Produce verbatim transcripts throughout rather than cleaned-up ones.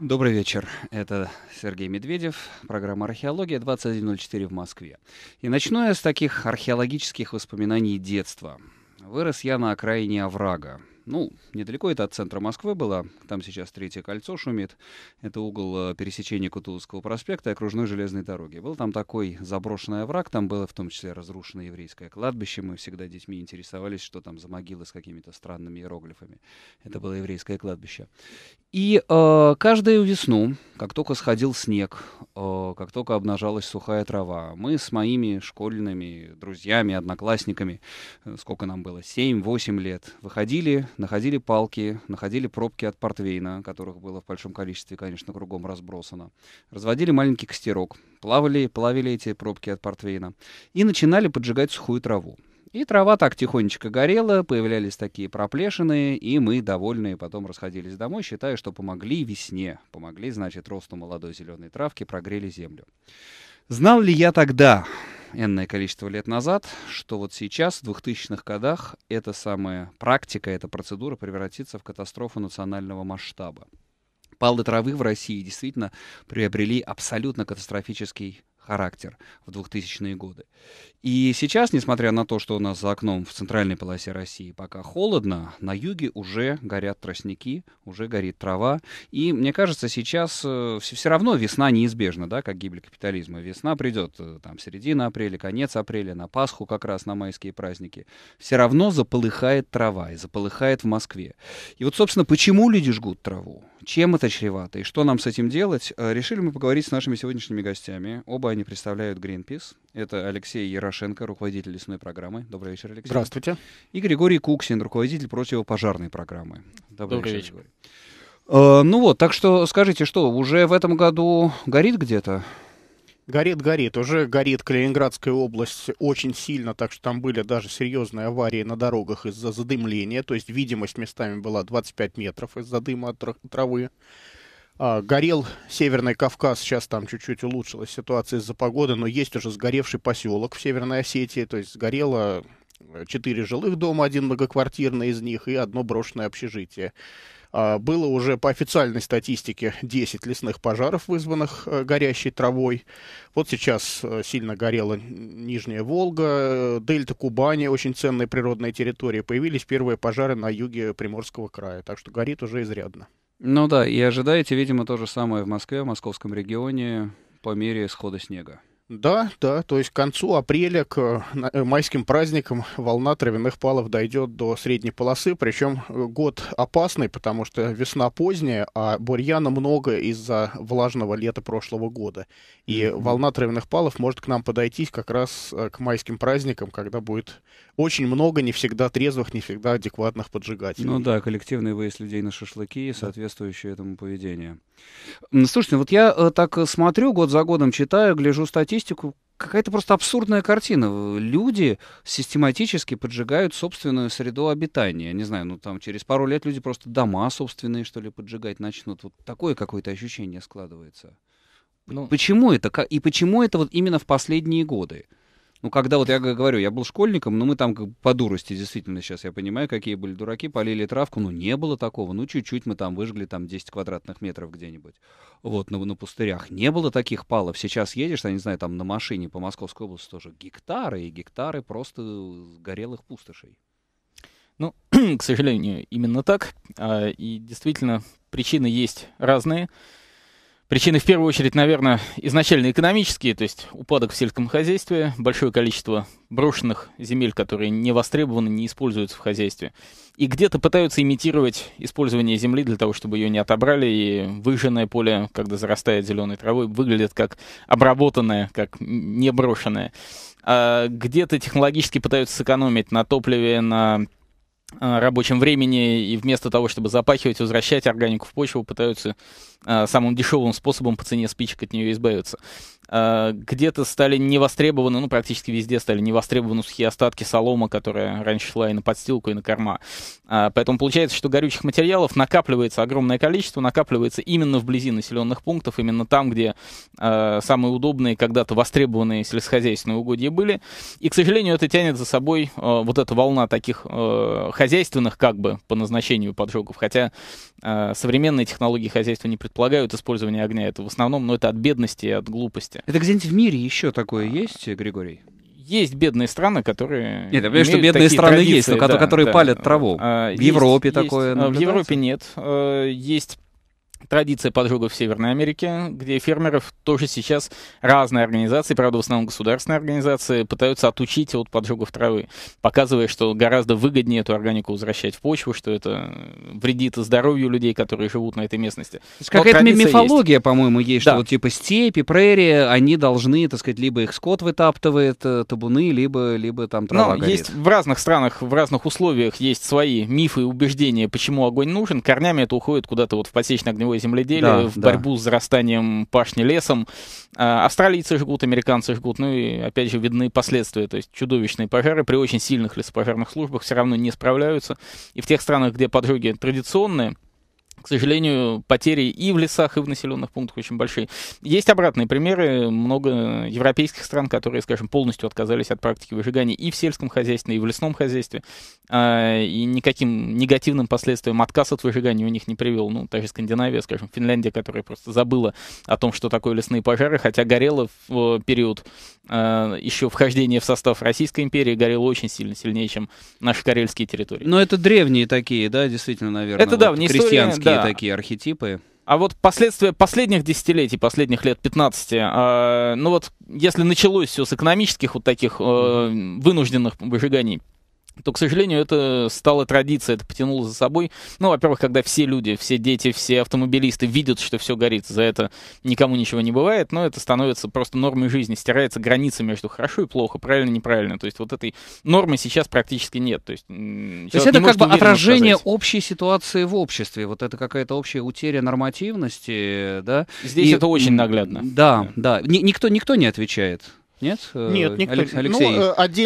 Добрый вечер. Это Сергей Медведев, программа «Археология», двадцать один ноль четыре в Москве. И начну я с таких археологических воспоминаний детства. Вырос я на окраине оврага. Ну, недалеко это от центра Москвы было. Там сейчас Третье кольцо шумит. Это угол пересечения Кутузовского проспекта и окружной железной дороги. Был там такой заброшенный овраг. Там было в том числе разрушено еврейское кладбище. Мы всегда детьми интересовались, что там за могилы с какими-то странными иероглифами. Это было еврейское кладбище. И э, каждую весну, как только сходил снег, э, как только обнажалась сухая трава, мы с моими школьными друзьями, одноклассниками, э, сколько нам было, семь-восемь лет, выходили... Находили палки, находили пробки от портвейна, которых было в большом количестве, конечно, кругом разбросано. Разводили маленький костерок, плавали, плавили эти пробки от портвейна и начинали поджигать сухую траву. И трава так тихонечко горела, появлялись такие проплешины, и мы, довольные, потом расходились домой, считая, что помогли весне, помогли, значит, росту молодой зеленой травки, прогрели землю. Знал ли я тогда, энное количество лет назад, что вот сейчас, в двухтысячных годах, эта самая практика, эта процедура превратится в катастрофу национального масштаба? Палы травы в России действительно приобрели абсолютно катастрофический характер в двухтысячные годы. И сейчас, несмотря на то, что у нас за окном в центральной полосе России пока холодно, на юге уже горят тростники, уже горит трава. И мне кажется, сейчас э, все равно весна неизбежна, да, как гибель капитализма. Весна придет э, там середина апреля, конец апреля, на Пасху как раз, на майские праздники. Все равно заполыхает трава и заполыхает в Москве. И вот, собственно, почему люди жгут траву? Чем это чревато и что нам с этим делать? Э, решили мы поговорить с нашими сегодняшними гостями. Оба они Они представляют Greenpeace. Это Алексей Ярошенко, руководитель лесной программы. Добрый вечер, Алексей. Здравствуйте. И Григорий Куксин, руководитель противопожарной программы. Добрый, Добрый вечер. вечер. Э, ну вот, так что скажите, что уже в этом году горит где-то? Горит, горит. Уже горит Калининградская область очень сильно, так что там были даже серьезные аварии на дорогах из-за задымления. То есть видимость местами была двадцать пять метров из-за дыма от травы. Горел Северный Кавказ, сейчас там чуть-чуть улучшилась ситуация из-за погоды, но есть уже сгоревший поселок в Северной Осетии, то есть сгорело четыре жилых дома, один многоквартирный из них и одно брошенное общежитие. Было уже по официальной статистике десять лесных пожаров, вызванных горящей травой. Вот сейчас сильно горела Нижняя Волга, дельта Кубани, очень ценные природные территории. Появились первые пожары на юге Приморского края, так что горит уже изрядно. Ну да, и ожидаете, видимо, то же самое в Москве, в московском регионе по мере схода снега. Да, да, то есть к концу апреля, к майским праздникам волна травяных палов дойдет до средней полосы, причем год опасный, потому что весна поздняя, а бурьяна много из-за влажного лета прошлого года. И mm-hmm. волна травяных палов может к нам подойти как раз к майским праздникам, когда будет очень много не всегда трезвых, не всегда адекватных поджигателей. Ну да, коллективный выезд людей на шашлыки, соответствующее этому поведению. Слушайте, вот я так смотрю, год за годом читаю, гляжу статьи, какая-то просто абсурдная картина. Люди систематически поджигают собственную среду обитания. Не знаю, ну там через пару лет люди просто дома собственные, что ли, поджигать начнут. Вот такое какое-то ощущение складывается. Ну, почему это? И почему это вот именно в последние годы? Ну, когда вот я говорю, я был школьником, но мы там как бы по дурости, действительно, сейчас я понимаю, какие были дураки, полили травку, ну, не было такого, ну, чуть-чуть мы там выжгли там десять квадратных метров где-нибудь, вот, на, на пустырях, не было таких палов, сейчас едешь, я не знаю, там на машине по Московской области тоже гектары и гектары просто горелых пустошей. Ну, к сожалению, именно так, и действительно, причины есть разные. Причины, в первую очередь, наверное, изначально экономические, то есть упадок в сельском хозяйстве, большое количество брошенных земель, которые не востребованы, не используются в хозяйстве. И где-то пытаются имитировать использование земли для того, чтобы ее не отобрали, и выжженное поле, когда зарастает зеленой травой, выглядит как обработанное, как неброшенное. А где-то технологически пытаются сэкономить на топливе, на рабочем времени, и вместо того, чтобы запахивать, возвращать органику в почву, пытаются э, самым дешевым способом по цене спичек от нее избавиться. Где-то стали невостребованы, ну, практически везде стали невостребованы сухие остатки соломы, которая раньше шла и на подстилку, и на корма. Поэтому получается, что горючих материалов накапливается огромное количество, накапливается именно вблизи населенных пунктов, именно там, где самые удобные, когда-то востребованные сельскохозяйственные угодья были. И, к сожалению, это тянет за собой вот эта волна таких хозяйственных, как бы, по назначению поджогов, хотя современные технологии хозяйства не предполагают использование огня. Это в основном, но это от бедности и от глупости. Это где-нибудь в мире еще такое есть, Григорий? Есть бедные страны, которые... Нет, я понимаю, что бедные страны традиции, есть, но да, которые да, палят да. траву. А, в есть, Европе есть, такое наблюдается? В Европе нет. Есть традиция поджогов в Северной Америке, где фермеров тоже сейчас разные организации, правда, в основном государственные организации, пытаются отучить от поджогов травы, показывая, что гораздо выгоднее эту органику возвращать в почву, что это вредит здоровью людей, которые живут на этой местности. Какая-то мифология, по-моему, есть, да. что вот типа степи, прерии, они должны, так сказать, либо их скот вытаптывает, табуны, либо, либо там трава горит. Есть в разных странах, в разных условиях есть свои мифы и убеждения, почему огонь нужен. Корнями это уходит куда-то вот в подсечно-огневой земледелие, да, в да. борьбу с зарастанием пашни лесом. Австралийцы жгут, американцы жгут, ну и опять же видны последствия, то есть чудовищные пожары при очень сильных лесопожарных службах все равно не справляются. И в тех странах, где поджоги традиционные, к сожалению, потери и в лесах, и в населенных пунктах очень большие. Есть обратные примеры. Много европейских стран, которые, скажем, полностью отказались от практики выжигания и в сельском хозяйстве, и в лесном хозяйстве. И никаким негативным последствиям отказ от выжигания у них не привел. Ну, даже Скандинавия, скажем, Финляндия, которая просто забыла о том, что такое лесные пожары, хотя горела в период еще вхождения в состав Российской империи, горела очень сильно, сильнее, чем наши карельские территории. Но это древние такие, да, действительно, наверное. Это да, вот, крестьянские. Да. Такие архетипы. А вот последствия последних десятилетий, последних лет пятнадцати, э, ну вот если началось все с экономических вот таких э, вынужденных выжиганий, то, к сожалению, это стало традицией, это потянуло за собой. Ну, во-первых, когда все люди, все дети, все автомобилисты видят, что все горит, за это никому ничего не бывает, но это становится просто нормой жизни, стирается граница между хорошо и плохо, правильно и неправильно. То есть вот этой нормы сейчас практически нет. То есть, то есть это как бы отражение сказать. общей ситуации в обществе, вот это какая-то общая утеря нормативности, да? Здесь и, это очень наглядно. Да, да. Никто, никто не отвечает. Нет? Нет, никто. Алексей,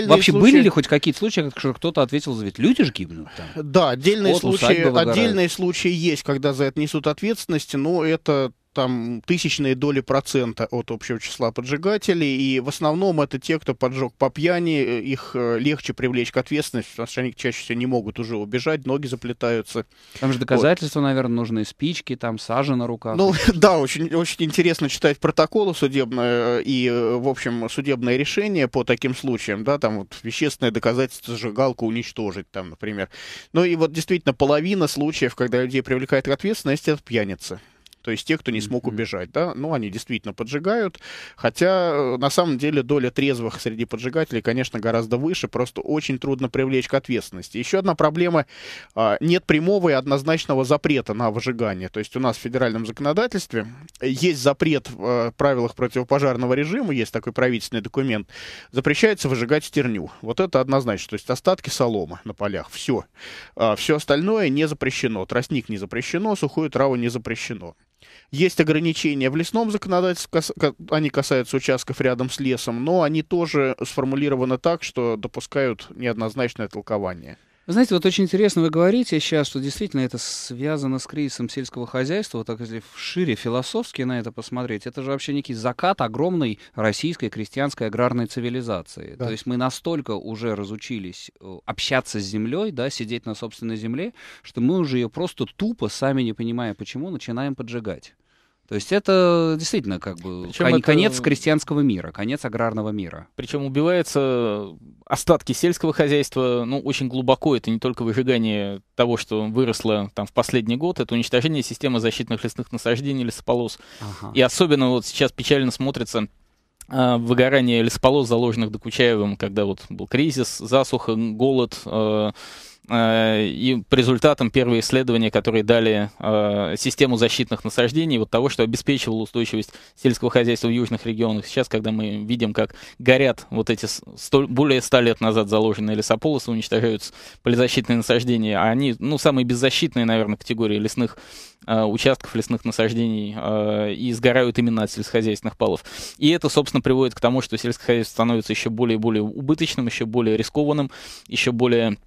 ну, вообще случаи... были ли хоть какие-то случаи, когда кто-то ответил за... Ведь люди же гибнут там. Да, отдельные, Скот, случаи, отдельные случаи есть, когда за это несут ответственность, но это там тысячные доли процента от общего числа поджигателей, и в основном это те, кто поджег по пьяни, их легче привлечь к ответственности, потому что они чаще всего не могут уже убежать, ноги заплетаются. Там же доказательства, вот. наверное, нужны, спички, там сажа на руках. Ну да, очень, очень интересно читать протоколы судебные и, в общем, судебные решения по таким случаям, да, там вот вещественное доказательство, сжигалку уничтожить, там, например. Ну и вот действительно половина случаев, когда людей привлекают к ответственности, это пьяницы. То есть те, кто не смог убежать, да, ну, они действительно поджигают, хотя на самом деле доля трезвых среди поджигателей, конечно, гораздо выше, просто очень трудно привлечь к ответственности. Еще одна проблема, нет прямого и однозначного запрета на выжигание, то есть у нас в федеральном законодательстве есть запрет в правилах противопожарного режима, есть такой правительственный документ, запрещается выжигать стерню, вот это однозначно, то есть остатки соломы на полях, все, все остальное не запрещено, тростник не запрещено, сухую траву не запрещено. Есть ограничения в лесном законодательстве, они касаются участков рядом с лесом, но они тоже сформулированы так, что допускают неоднозначное толкование. Вы знаете, вот очень интересно вы говорите сейчас, что действительно это связано с кризисом сельского хозяйства, вот так если шире философски на это посмотреть, это же вообще некий закат огромной российской крестьянской аграрной цивилизации. Да. То есть мы настолько уже разучились общаться с землей, да, сидеть на собственной земле, что мы уже ее просто тупо, сами не понимая почему, начинаем поджигать. То есть это действительно как бы кон это... конец крестьянского мира, конец аграрного мира. Причем убиваются остатки сельского хозяйства, ну, очень глубоко. Это не только выжигание того, что выросло там в последний год, это уничтожение системы защитных лесных насаждений, лесополос. Ага. И особенно вот сейчас печально смотрится выгорание лесополос, заложенных Докучаевым, когда вот был кризис, засуха, голод, э и по результатам первые исследования, которые дали систему защитных насаждений, вот того, что обеспечивало устойчивость сельского хозяйства в южных регионах. Сейчас, когда мы видим, как горят вот эти сто, более ста лет назад заложенные лесополосы, уничтожаются полезащитные насаждения, а они, ну, самые беззащитные, наверное, категории лесных участков, лесных насаждений, и сгорают именно от сельскохозяйственных палов. И это, собственно, приводит к тому, что сельское хозяйство становится еще более и более убыточным, еще более рискованным, еще более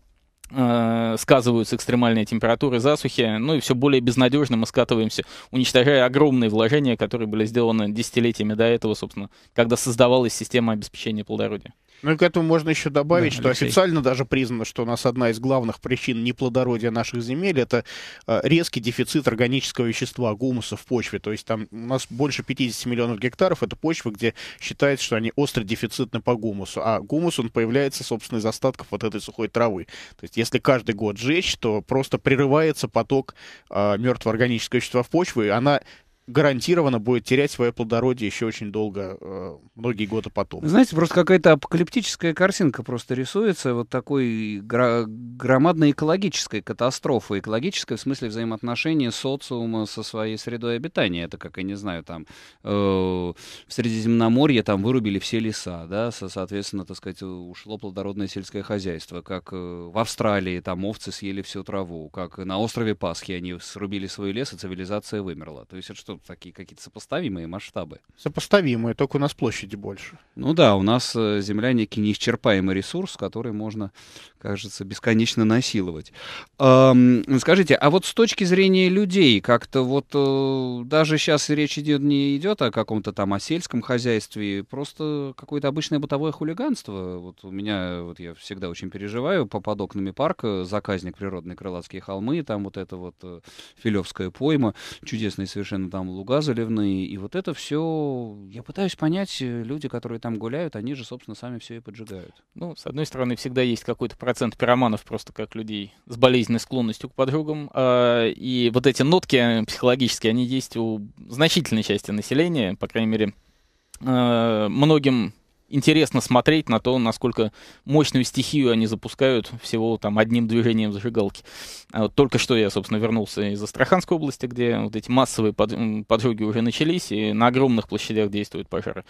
э, сказываются экстремальные температуры, засухи, ну и все более безнадежно мы скатываемся, уничтожая огромные вложения, которые были сделаны десятилетиями до этого, собственно, когда создавалась система обеспечения плодородия. Ну и к этому можно еще добавить, да, что Алексей. Официально даже признано, что у нас одна из главных причин неплодородия наших земель — это резкий дефицит органического вещества, гумуса в почве. То есть там у нас больше пятидесяти миллионов гектаров — это почвы, где считается, что они остро дефицитны по гумусу. А гумус, он появляется, собственно, из остатков вот этой сухой травы. То есть если каждый год жечь, то просто прерывается поток э, мертвого органического вещества в почву, и она гарантированно будет терять свое плодородие еще очень долго, э, многие годы потом. Знаете, просто какая-то апокалиптическая картинка просто рисуется, вот такой гра- громадной экологической катастрофы, экологической в смысле взаимоотношения социума со своей средой обитания. Это, как я не знаю, там э, в Средиземноморье там вырубили все леса, да, со, соответственно, так сказать, ушло плодородное сельское хозяйство, как э, в Австралии там овцы съели всю траву, как на острове Пасхи они срубили свой лес, и цивилизация вымерла. То есть это что? Такие какие-то сопоставимые масштабы. Сопоставимые, только у нас площади больше. Ну да, у нас земля некий неисчерпаемый ресурс, который можно, кажется, бесконечно насиловать. Эм, скажите, а вот с точки зрения людей, как-то вот э, даже сейчас речь идет, не идет о каком-то там о сельском хозяйстве, просто какое-то обычное бытовое хулиганство. Вот у меня, вот я всегда очень переживаю, по под окнами парка заказник природный Крылатские холмы, там вот это вот э, Филевская пойма, чудесный совершенно там луга заливные, и вот это все, я пытаюсь понять, люди, которые там гуляют, они же, собственно, сами все и поджигают. Ну, с одной стороны, всегда есть какой-то процент пироманов, просто как людей с болезненной склонностью к поджогам, и вот эти нотки психологические, они есть у значительной части населения, по крайней мере, многим интересно смотреть на то, насколько мощную стихию они запускают всего там одним движением зажигалки. Вот только что я, собственно, вернулся из Астраханской области, где вот эти массовые поджоги уже начались, и на огромных площадях действуют пожары.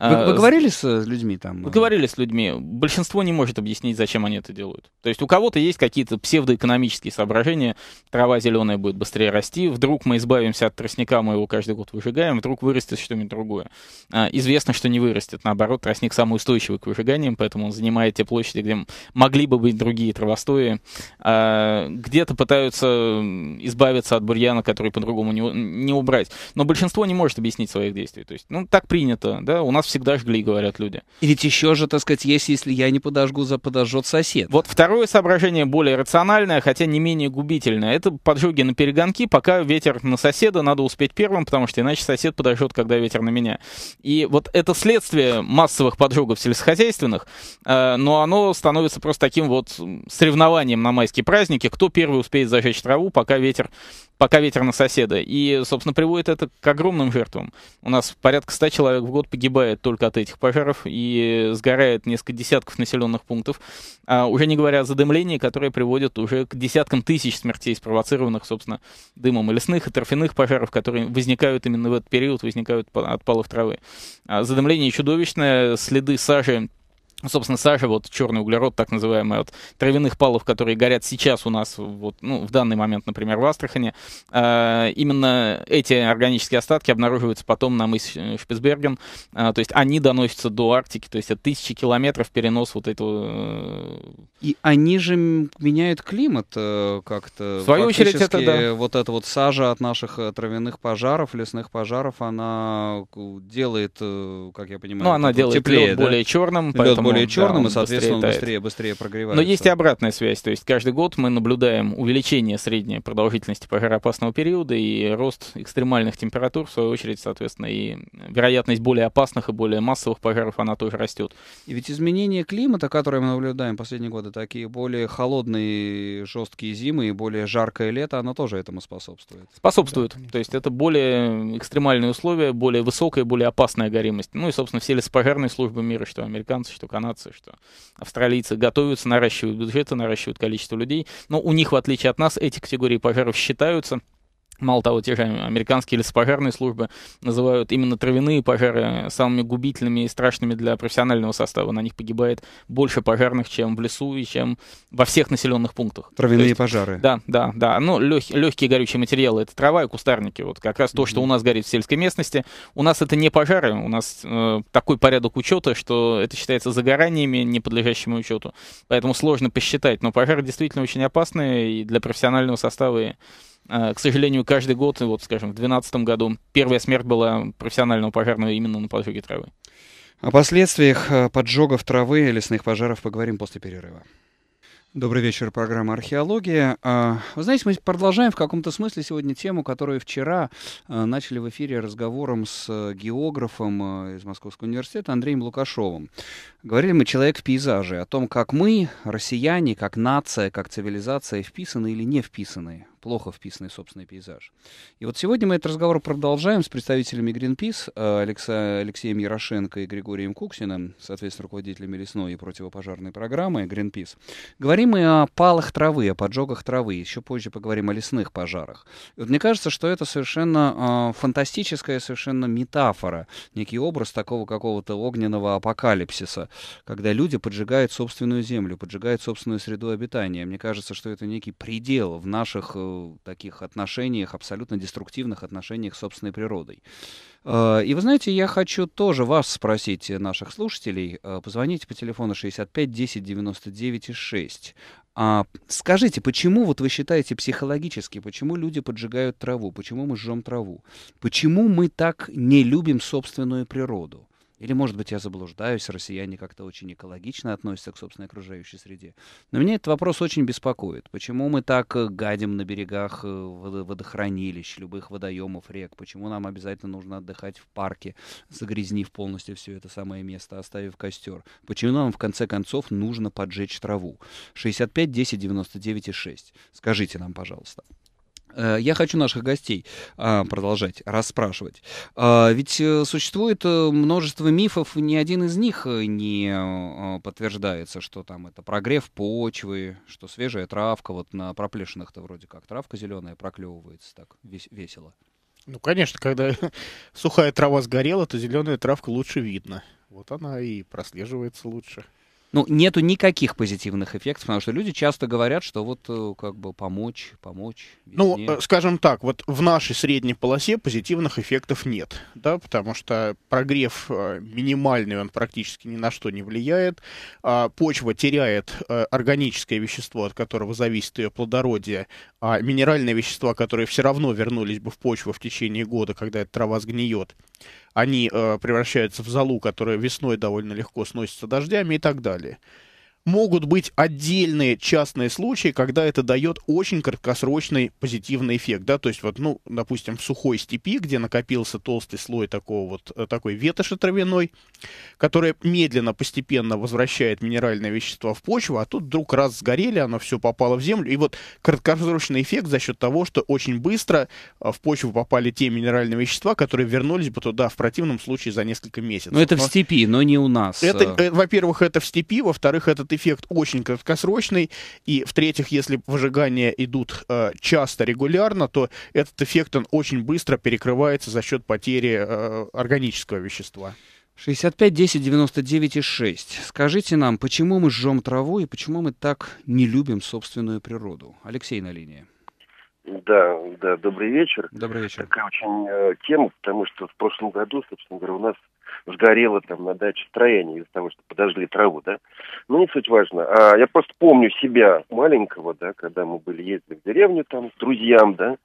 Вы, вы говорили с людьми там? Вы говорили с людьми. Большинство не может объяснить, зачем они это делают. То есть у кого-то есть какие-то псевдоэкономические соображения. Трава зеленая будет быстрее расти. Вдруг мы избавимся от тростника, мы его каждый год выжигаем. Вдруг вырастет что-нибудь другое. Известно, что не вырастет. Наоборот, растет тростник самый устойчивый к выжиганиям, поэтому он занимает те площади, где могли бы быть другие травостои. Где-то пытаются избавиться от бурьяна, который по-другому не, не убрать. Но большинство не может объяснить своих действий. То есть, ну, так принято, да, у нас всегда жгли, говорят люди. И ведь еще же, так сказать, есть, если я не подожгу, подожжет сосед. Вот второе соображение, более рациональное, хотя не менее губительное. Это поджоги на перегонки, пока ветер на соседа, надо успеть первым, потому что иначе сосед подожжет, когда ветер на меня. И вот это следствие массовых поджогов сельскохозяйственных, но оно становится просто таким вот соревнованием на майские праздники, кто первый успеет зажечь траву, пока ветер, пока ветер на соседа. И, собственно, приводит это к огромным жертвам. У нас порядка ста человек в год погибает только от этих пожаров, и сгорает несколько десятков населенных пунктов, уже не говоря о задымлении, которое приводит уже к десяткам тысяч смертей, спровоцированных, собственно, дымом, и лесных, и торфяных пожаров, которые возникают именно в этот период, возникают от палов травы. Задымление чудовищное, следы сажи, собственно, сажа, вот черный углерод, так называемый, от травяных палов, которые горят сейчас у нас, вот, ну, в данный момент, например, в Астрахани. Э, именно эти органические остатки обнаруживаются потом на мыс Шпицберген, э, то есть они доносятся до Арктики, то есть это тысячи километров перенос вот этого. И они же меняют климат э, как-то. В свою фактически, очередь, это, да. Вот эта вот сажа от наших травяных пожаров, лесных пожаров, она делает, как я понимаю, ну, она делает теплее, лед, да? Более черным, лед поэтому более черным, да, и, соответственно, быстрее, быстрее, быстрее прогревается. Но есть и обратная связь. То есть каждый год мы наблюдаем увеличение средней продолжительности пожароопасного периода и рост экстремальных температур, в свою очередь, соответственно, и вероятность более опасных и более массовых пожаров, она тоже растет. И ведь изменение климата, которое мы наблюдаем в последние годы, такие более холодные, жесткие зимы и более жаркое лето, оно тоже этому способствует. Способствует. Да, то есть это более экстремальные условия, более высокая, более опасная горимость. Ну и, собственно, все лесопожарные службы мира, что американцы, что канадцы, канадцы, что австралийцы готовятся, наращивают бюджеты, наращивают количество людей. Но у них, в отличие от нас, эти категории пожаров считаются. Мало того, те же американские лесопожарные службы называют именно травяные пожары самыми губительными и страшными для профессионального состава. На них погибает больше пожарных, чем в лесу и чем во всех населенных пунктах. Травяные есть, пожары. Да, да, да. Ну, лег, легкие горючие материалы — это трава и кустарники. Вот как раз то, что у нас горит в сельской местности. У нас это не пожары. У нас э, такой порядок учета, что это считается загораниями, не подлежащими учету. Поэтому сложно посчитать. Но пожары действительно очень опасные и для профессионального состава, и к сожалению, каждый год, вот, скажем, в две тысячи двенадцатом году первая смерть была профессионального пожарного именно на поджоге травы. О последствиях поджогов травы и лесных пожаров поговорим после перерыва. Добрый вечер, программа «Археология». Вы знаете, мы продолжаем в каком-то смысле сегодня тему, которую вчера начали в эфире разговором с географом из Московского университета Андреем Лукашовым. Говорили мы «Человек в пейзаже», о том, как мы, россияне, как нация, как цивилизация, вписаны или не вписаны, плохо вписанный собственный пейзаж. И вот сегодня мы этот разговор продолжаем с представителями Greenpeace Алекса, Алексеем Ярошенко и Григорием Куксиным, соответственно, руководителями лесной и противопожарной программы Greenpeace. Говорим мы о палах травы, о поджогах травы, еще позже поговорим о лесных пожарах. И вот мне кажется, что это совершенно э, фантастическая совершенно метафора, некий образ такого какого-то огненного апокалипсиса, когда люди поджигают собственную землю, поджигают собственную среду обитания. Мне кажется, что это некий предел в наших таких отношениях, абсолютно деструктивных отношениях с собственной природой. И вы знаете, я хочу тоже вас спросить, наших слушателей, позвоните по телефону шестьдесят пять десять девяносто девять шесть. Скажите, почему вот вы считаете психологически, почему люди поджигают траву, почему мы жжем траву, почему мы так не любим собственную природу? Или, может быть, я заблуждаюсь, россияне как-то очень экологично относятся к собственной окружающей среде. Но меня этот вопрос очень беспокоит. Почему мы так гадим на берегах водохранилищ, любых водоемов, рек? Почему нам обязательно нужно отдыхать в парке, загрязнив полностью все это самое место, оставив костер? Почему нам, в конце концов, нужно поджечь траву? шестьдесят пять десять девяносто девять шесть. Скажите нам, пожалуйста. Я хочу наших гостей продолжать расспрашивать. Ведь существует множество мифов, ни один из них не подтверждается, что там это прогрев почвы, что свежая травка, вот на проплешинах-то вроде как травка зеленая проклевывается так весело. Ну, конечно, когда сухая трава сгорела, то зеленая травка лучше видно. Вот она и прослеживается лучше. Ну, нету никаких позитивных эффектов, потому что люди часто говорят, что вот как бы помочь, помочь. Весне. Ну, скажем так, вот в нашей средней полосе позитивных эффектов нет, да, потому что прогрев минимальный, он практически ни на что не влияет. Почва теряет органическое вещество, от которого зависит ее плодородие, а минеральные вещества, которые все равно вернулись бы в почву в течение года, когда эта трава сгниет, они э, превращаются в золу, которая весной довольно легко сносится дождями и так далее. Могут быть отдельные частные случаи, когда это дает очень краткосрочный позитивный эффект. Да? То есть, вот, ну, допустим, в сухой степи, где накопился толстый слой такого вот, такой ветоши травяной, которая медленно, постепенно возвращает минеральные вещества в почву, а тут вдруг раз сгорели, оно все попало в землю. И вот краткосрочный эффект за счет того, что очень быстро в почву попали те минеральные вещества, которые вернулись бы туда в противном случае за несколько месяцев. Но это но... в степи, но не у нас. Во-первых, это в степи, во-вторых, этот эффект эффект очень краткосрочный, и в-третьих, если выжигания идут э, часто, регулярно, то этот эффект, он очень быстро перекрывается за счет потери э, органического вещества. шестьдесят пять десять девяносто девять шесть. Скажите нам, почему мы жжем траву и почему мы так не любим собственную природу? Алексей на линии. Да, да, добрый вечер. Добрый вечер. Такая очень э, тема, потому что в прошлом году, собственно говоря, у нас сгорело там на даче строение из-за того, что подожгли траву, да. Ну, не суть важно. А я просто помню себя маленького, да, когда мы были ездили в деревню там с друзьям, да,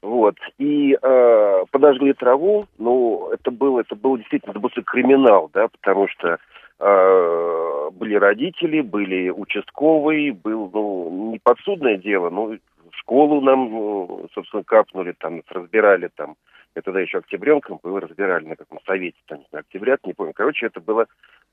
вот. И а, подожгли траву, ну, это был, это был действительно, это был криминал, да, потому что а, были родители, были участковые, был, ну, не подсудное дело, но в школу нам, собственно, капнули, там, разбирали там. Я тогда еще октябренком был, разбирали на каком совете, там, не знаю, октябрят, не помню. Короче, это было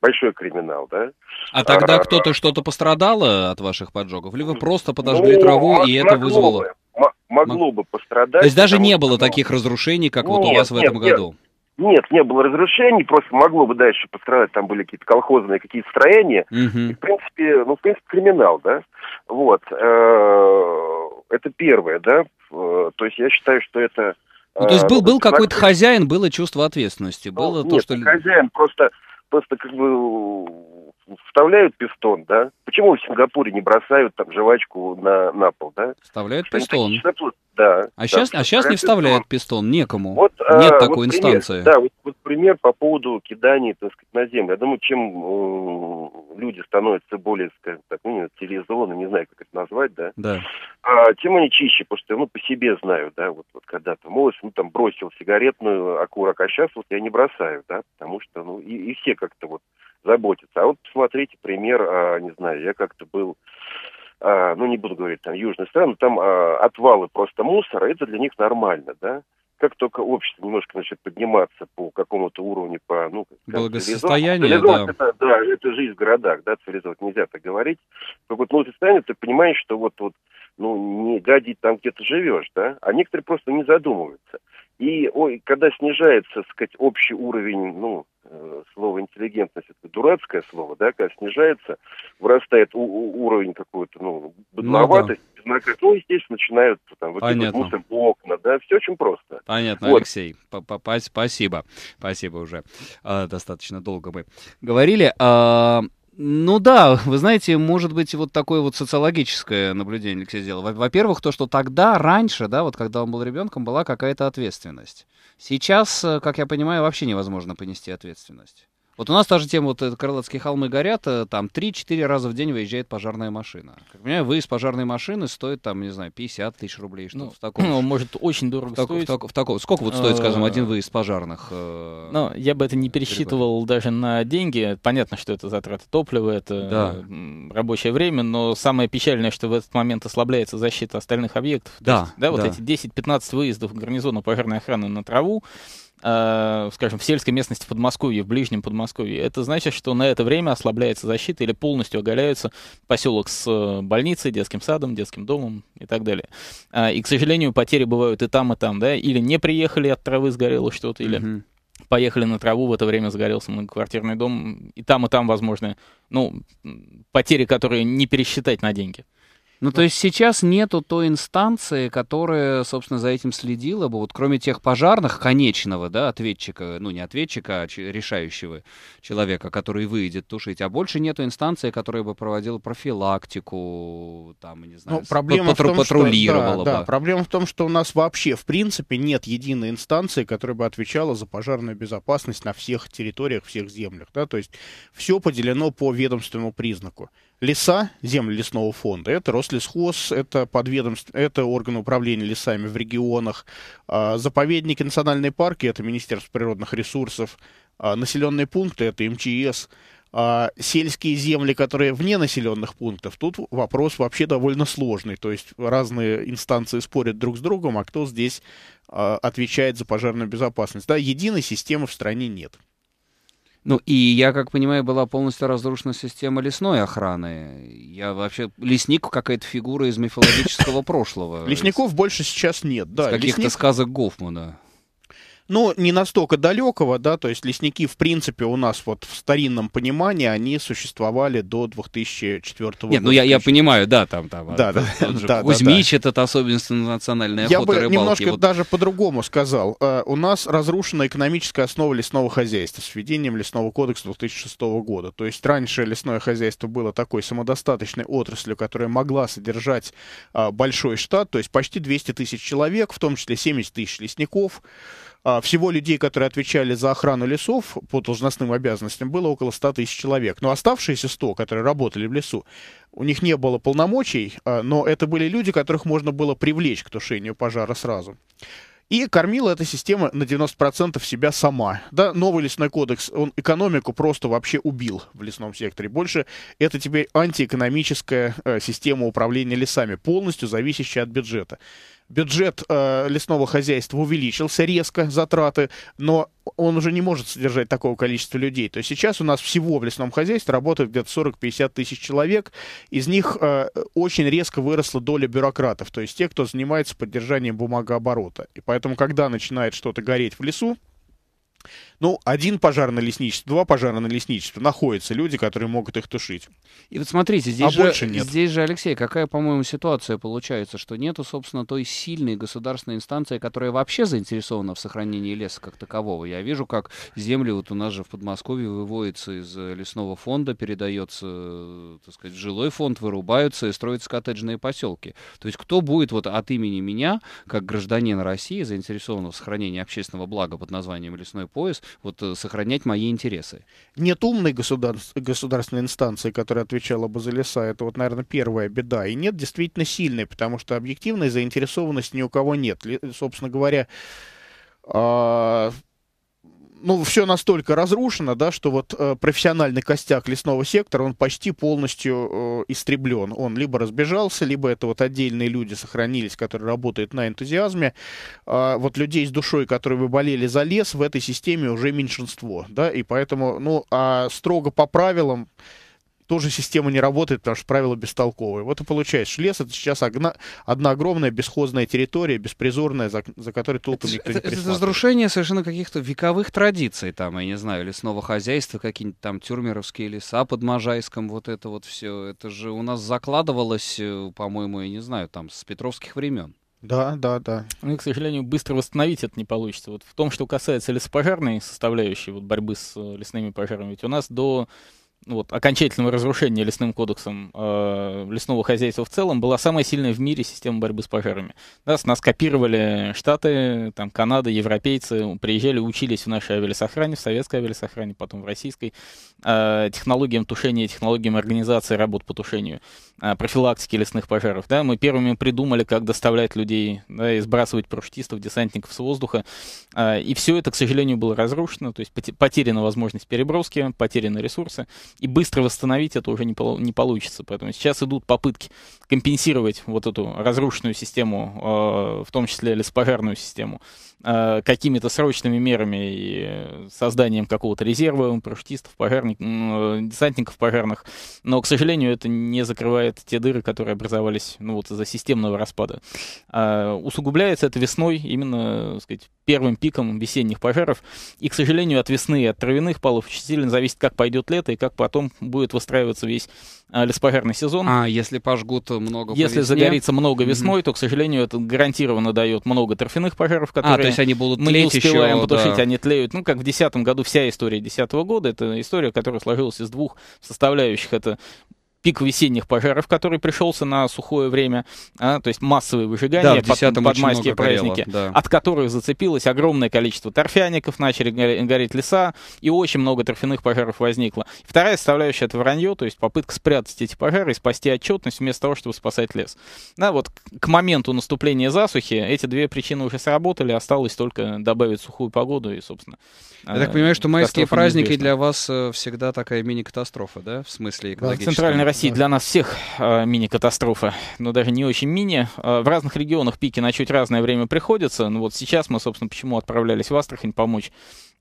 большой криминал, да. А тогда а, кто-то что-то пострадало от ваших поджогов? Или вы просто подожгли ну, траву, и это вызвало... Бы, могло бы пострадать. То есть даже не было таких разрушений, как ну, вот у вас нет, в этом нет, году? Нет, не было разрушений, просто могло бы дальше пострадать, там были какие-то колхозные какие-то строения, uh-huh. и, в принципе, ну, в принципе, криминал, да, вот, это первое, да, то есть я считаю, что это... Ну, то есть был, был какой-то хозяин, было чувство ответственности, было ну, то, нет, что... хозяин, просто, просто как бы вставляют пистон, да, почему в Сингапуре не бросают там жвачку на, на пол, да? Вставляют пистон. Да, а, да, сейчас, а сейчас не вставляет пистон, некому, вот, нет а, такой вот инстанции. Пример, да, вот, вот пример по поводу кидания, так сказать, на землю. Я думаю, чем э, люди становятся более, скажем так, ну, цивилизованно, не знаю, как это назвать, да, да. А, тем они чище, потому что, ну, по себе знаю, да, вот, вот когда-то молодость, ну, там, бросил сигаретную окурок, а сейчас вот я не бросаю, да, потому что, ну, и, и все как-то вот заботятся. А вот посмотрите пример, а, не знаю, я как-то был... А, ну, не буду говорить, там, южные страны, там а, отвалы просто мусора, это для них нормально, да. Как только общество немножко начнет подниматься по какому-то уровню, по, ну... Благосостоянию, да. Это, да, это жизнь в городах, да, цивилизовать нельзя так говорить. Как вот, ну, ты станет, ты понимаешь, что вот, вот, ну, не гадить там, где ты живешь, да, а некоторые просто не задумываются. И ой, когда снижается, так сказать, общий уровень, ну, слово интеллигентность, это дурацкое слово, да, когда снижается, вырастает у- у- уровень какой-то, ну, быдловатость, ну, да. ну, естественно, начинают там выкидывать мусор в окна, да, все очень просто. Понятно, вот. Алексей, спасибо, спасибо уже, а, достаточно долго мы говорили, а... Ну да, вы знаете, может быть, вот такое вот социологическое наблюдение Алексей сделал. Во-первых, то, что тогда, раньше, да, вот когда он был ребенком, была какая-то ответственность. Сейчас, как я понимаю, вообще невозможно понести ответственность. Вот у нас та же тема, вот Крылатские холмы горят, там три-четыре раза в день выезжает пожарная машина. Как понимаю, выезд пожарной машины стоит там, не знаю, пятьдесят тысяч рублей, что-то ну, в таком. Ну, может, очень дорого в так, стоить. В так, в таком. Сколько вот стоит, скажем, один выезд пожарных? Ну, я бы это не пересчитывал даже на деньги. Понятно, что это затраты топлива, это да. рабочее время, но самое печальное, что в этот момент ослабляется защита остальных объектов. Да, есть, да, да. Вот эти десять-пятнадцать выездов гарнизона пожарной охраны на траву, скажем, в сельской местности Подмосковья, в ближнем Подмосковье, это значит, что на это время ослабляется защита или полностью оголяются поселок с больницей, детским садом, детским домом и так далее. И, к сожалению, потери бывают и там, и там, да, или не приехали, от травы сгорело что-то, или mm-hmm. поехали на траву, в это время загорелся многоквартирный дом, и там, и там, возможно, ну, потери, которые не пересчитать на деньги. Ну, то есть сейчас нету той инстанции, которая, собственно, за этим следила бы, вот кроме тех пожарных, конечного, да, ответчика, ну, не ответчика, а ч- решающего человека, который выйдет тушить, а больше нету инстанции, которая бы проводила профилактику, там, не знаю, ну, проблема патру- в том, патрулировала что, да, бы. Да, проблема в том, что у нас вообще, в принципе, нет единой инстанции, которая бы отвечала за пожарную безопасность на всех территориях, всех землях, да, то есть все поделено по ведомственному признаку. Леса, земли лесного фонда, это Рослесхоз, это подведомство, это органы управления лесами в регионах, заповедники, национальные парки, это Министерство природных ресурсов, населенные пункты, это эм че эс, сельские земли, которые вне населенных пунктов, тут вопрос вообще довольно сложный, то есть разные инстанции спорят друг с другом, а кто здесь отвечает за пожарную безопасность. Да, единой системы в стране нет. Ну, и я, как понимаю, была полностью разрушена система лесной охраны. Я вообще... Лесник какая-то фигура из мифологического прошлого. Лесников больше сейчас нет, да. Из каких-то лесник... сказок Гофмана. Ну, не настолько далекого, да, то есть лесники, в принципе, у нас вот в старинном понимании, они существовали до две тысячи четвёртого года. Нет, ну я, я понимаю, да, там, там, да, да, да, Кузьмич, да, этот особенность национальной охоты, рыбалки. Я бы немножко вот... даже по-другому сказал. Uh, у нас разрушена экономическая основа лесного хозяйства с введением лесного кодекса две тысячи шестого года. То есть раньше лесное хозяйство было такой самодостаточной отраслью, которая могла содержать uh, большой штат, то есть почти двести тысяч человек, в том числе семьдесят тысяч лесников. Всего людей, которые отвечали за охрану лесов по должностным обязанностям, было около сто тысяч человек. Но оставшиеся сто, которые работали в лесу, у них не было полномочий, но это были люди, которых можно было привлечь к тушению пожара сразу. И кормила эта система на девяносто процентов себя сама. Да, новый лесной кодекс, он экономику просто вообще убил в лесном секторе. Больше это теперь антиэкономическая э, система управления лесами, полностью зависящая от бюджета. Бюджет э, лесного хозяйства увеличился резко, затраты, но он уже не может содержать такого количества людей. То есть сейчас у нас всего в лесном хозяйстве работает где-то сорок-пятьдесят тысяч человек. Из них э, очень резко выросла доля бюрократов, то есть те, кто занимается поддержанием бумагооборота. И поэтому, когда начинает что-то гореть в лесу, Ну, один пожар на лесничество, два пожара на лесничество. Находятся люди, которые могут их тушить. И вот смотрите, здесь, а же, больше нет. Здесь же, Алексей, какая, по-моему, ситуация получается, что нету, собственно, той сильной государственной инстанции, которая вообще заинтересована в сохранении леса как такового. Я вижу, как земли вот у нас же в Подмосковье выводятся из лесного фонда, передается, так сказать, в жилой фонд, вырубаются и строятся коттеджные поселки. То есть кто будет вот от имени меня, как гражданин России, заинтересован в сохранении общественного блага под названием лесной пояс, вот сохранять мои интересы? Нет умной государств, государственной инстанции, которая отвечала бы за леса. Это вот, наверное, первая беда. И нет действительно сильной, потому что объективной заинтересованности ни у кого нет. Собственно говоря, э ну, все настолько разрушено, да, что вот э, профессиональный костяк лесного сектора, он почти полностью э, истреблен. Он либо разбежался, либо это вот отдельные люди сохранились, которые работают на энтузиазме. Э, вот людей с душой, которые бы болели за лес, в этой системе уже меньшинство, да, и поэтому, ну, а строго по правилам тоже система не работает, потому что правила бестолковые. Вот и получаешь, лес — это сейчас одна, одна огромная бесхозная территория, беспризорная, за, за которой толком это, никто это, не присматривает. Это разрушение совершенно каких-то вековых традиций, там, я не знаю, лесного хозяйства, какие-нибудь там тюрмеровские леса под Можайском, вот это вот все. Это же у нас закладывалось, по-моему, я не знаю, там, с петровских времен. Да, да, да. Ну и, к сожалению, быстро восстановить это не получится. Вот в том, что касается лесопожарной составляющей вот, борьбы с лесными пожарами, ведь у нас до... Вот, окончательного разрушения лесным кодексом э, лесного хозяйства в целом была самая сильная в мире система борьбы с пожарами. Нас, нас копировали Штаты, там, Канада, европейцы, приезжали, учились в нашей авиалисохране, в советской авиалисохране, потом в российской, э, технологиям тушения, технологиям организации работ по тушению, э, профилактики лесных пожаров. Да? Мы первыми придумали, как доставлять людей, да, и сбрасывать парашютистов, десантников с воздуха. Э, и все это, к сожалению, было разрушено, то есть потеряна возможность переброски, потеряны ресурсы. И быстро восстановить это уже не, не получится. Поэтому сейчас идут попытки компенсировать вот эту разрушенную систему, э, в том числе лесопожарную систему, э, какими-то срочными мерами и созданием какого-то резерва, парашютистов, пожарников, э, десантников пожарных. Но, к сожалению, это не закрывает те дыры, которые образовались, ну, вот, из-за системного распада. Э, усугубляется это весной, именно, так сказать, первым пиком весенних пожаров. И, к сожалению, от весны и от травяных палов очень сильно зависит, как пойдет лето и как потом будет выстраиваться весь леспожарный сезон. А если пожгут много весной? Если загорится много весной, mm-hmm. то, к сожалению, это гарантированно дает много торфяных пожаров, которые а, то есть они будут мы не успеваем еще, потушить, да. Они тлеют. Ну, как в две тысячи десятом году вся история две тысячи десятого года, это история, которая сложилась из двух составляющих. Это пик весенних пожаров, который пришелся на сухое время, а, то есть массовые выжигания, да, под, под майские праздники, горело, да. От которых зацепилось огромное количество торфяников, начали гореть леса, и очень много торфяных пожаров возникло. Вторая составляющая — это вранье, то есть попытка спрятать эти пожары и спасти отчетность вместо того, чтобы спасать лес. Да, вот к моменту наступления засухи эти две причины уже сработали, осталось только добавить сухую погоду и, собственно... Я так понимаю, что майские праздники для вас всегда такая мини-катастрофа, да, в смысле экологического? Да, центральная России для нас всех э, мини-катастрофа, но даже не очень мини. Э, в разных регионах пики на чуть разное время приходятся. Ну вот сейчас мы, собственно, почему отправлялись в Астрахань помочь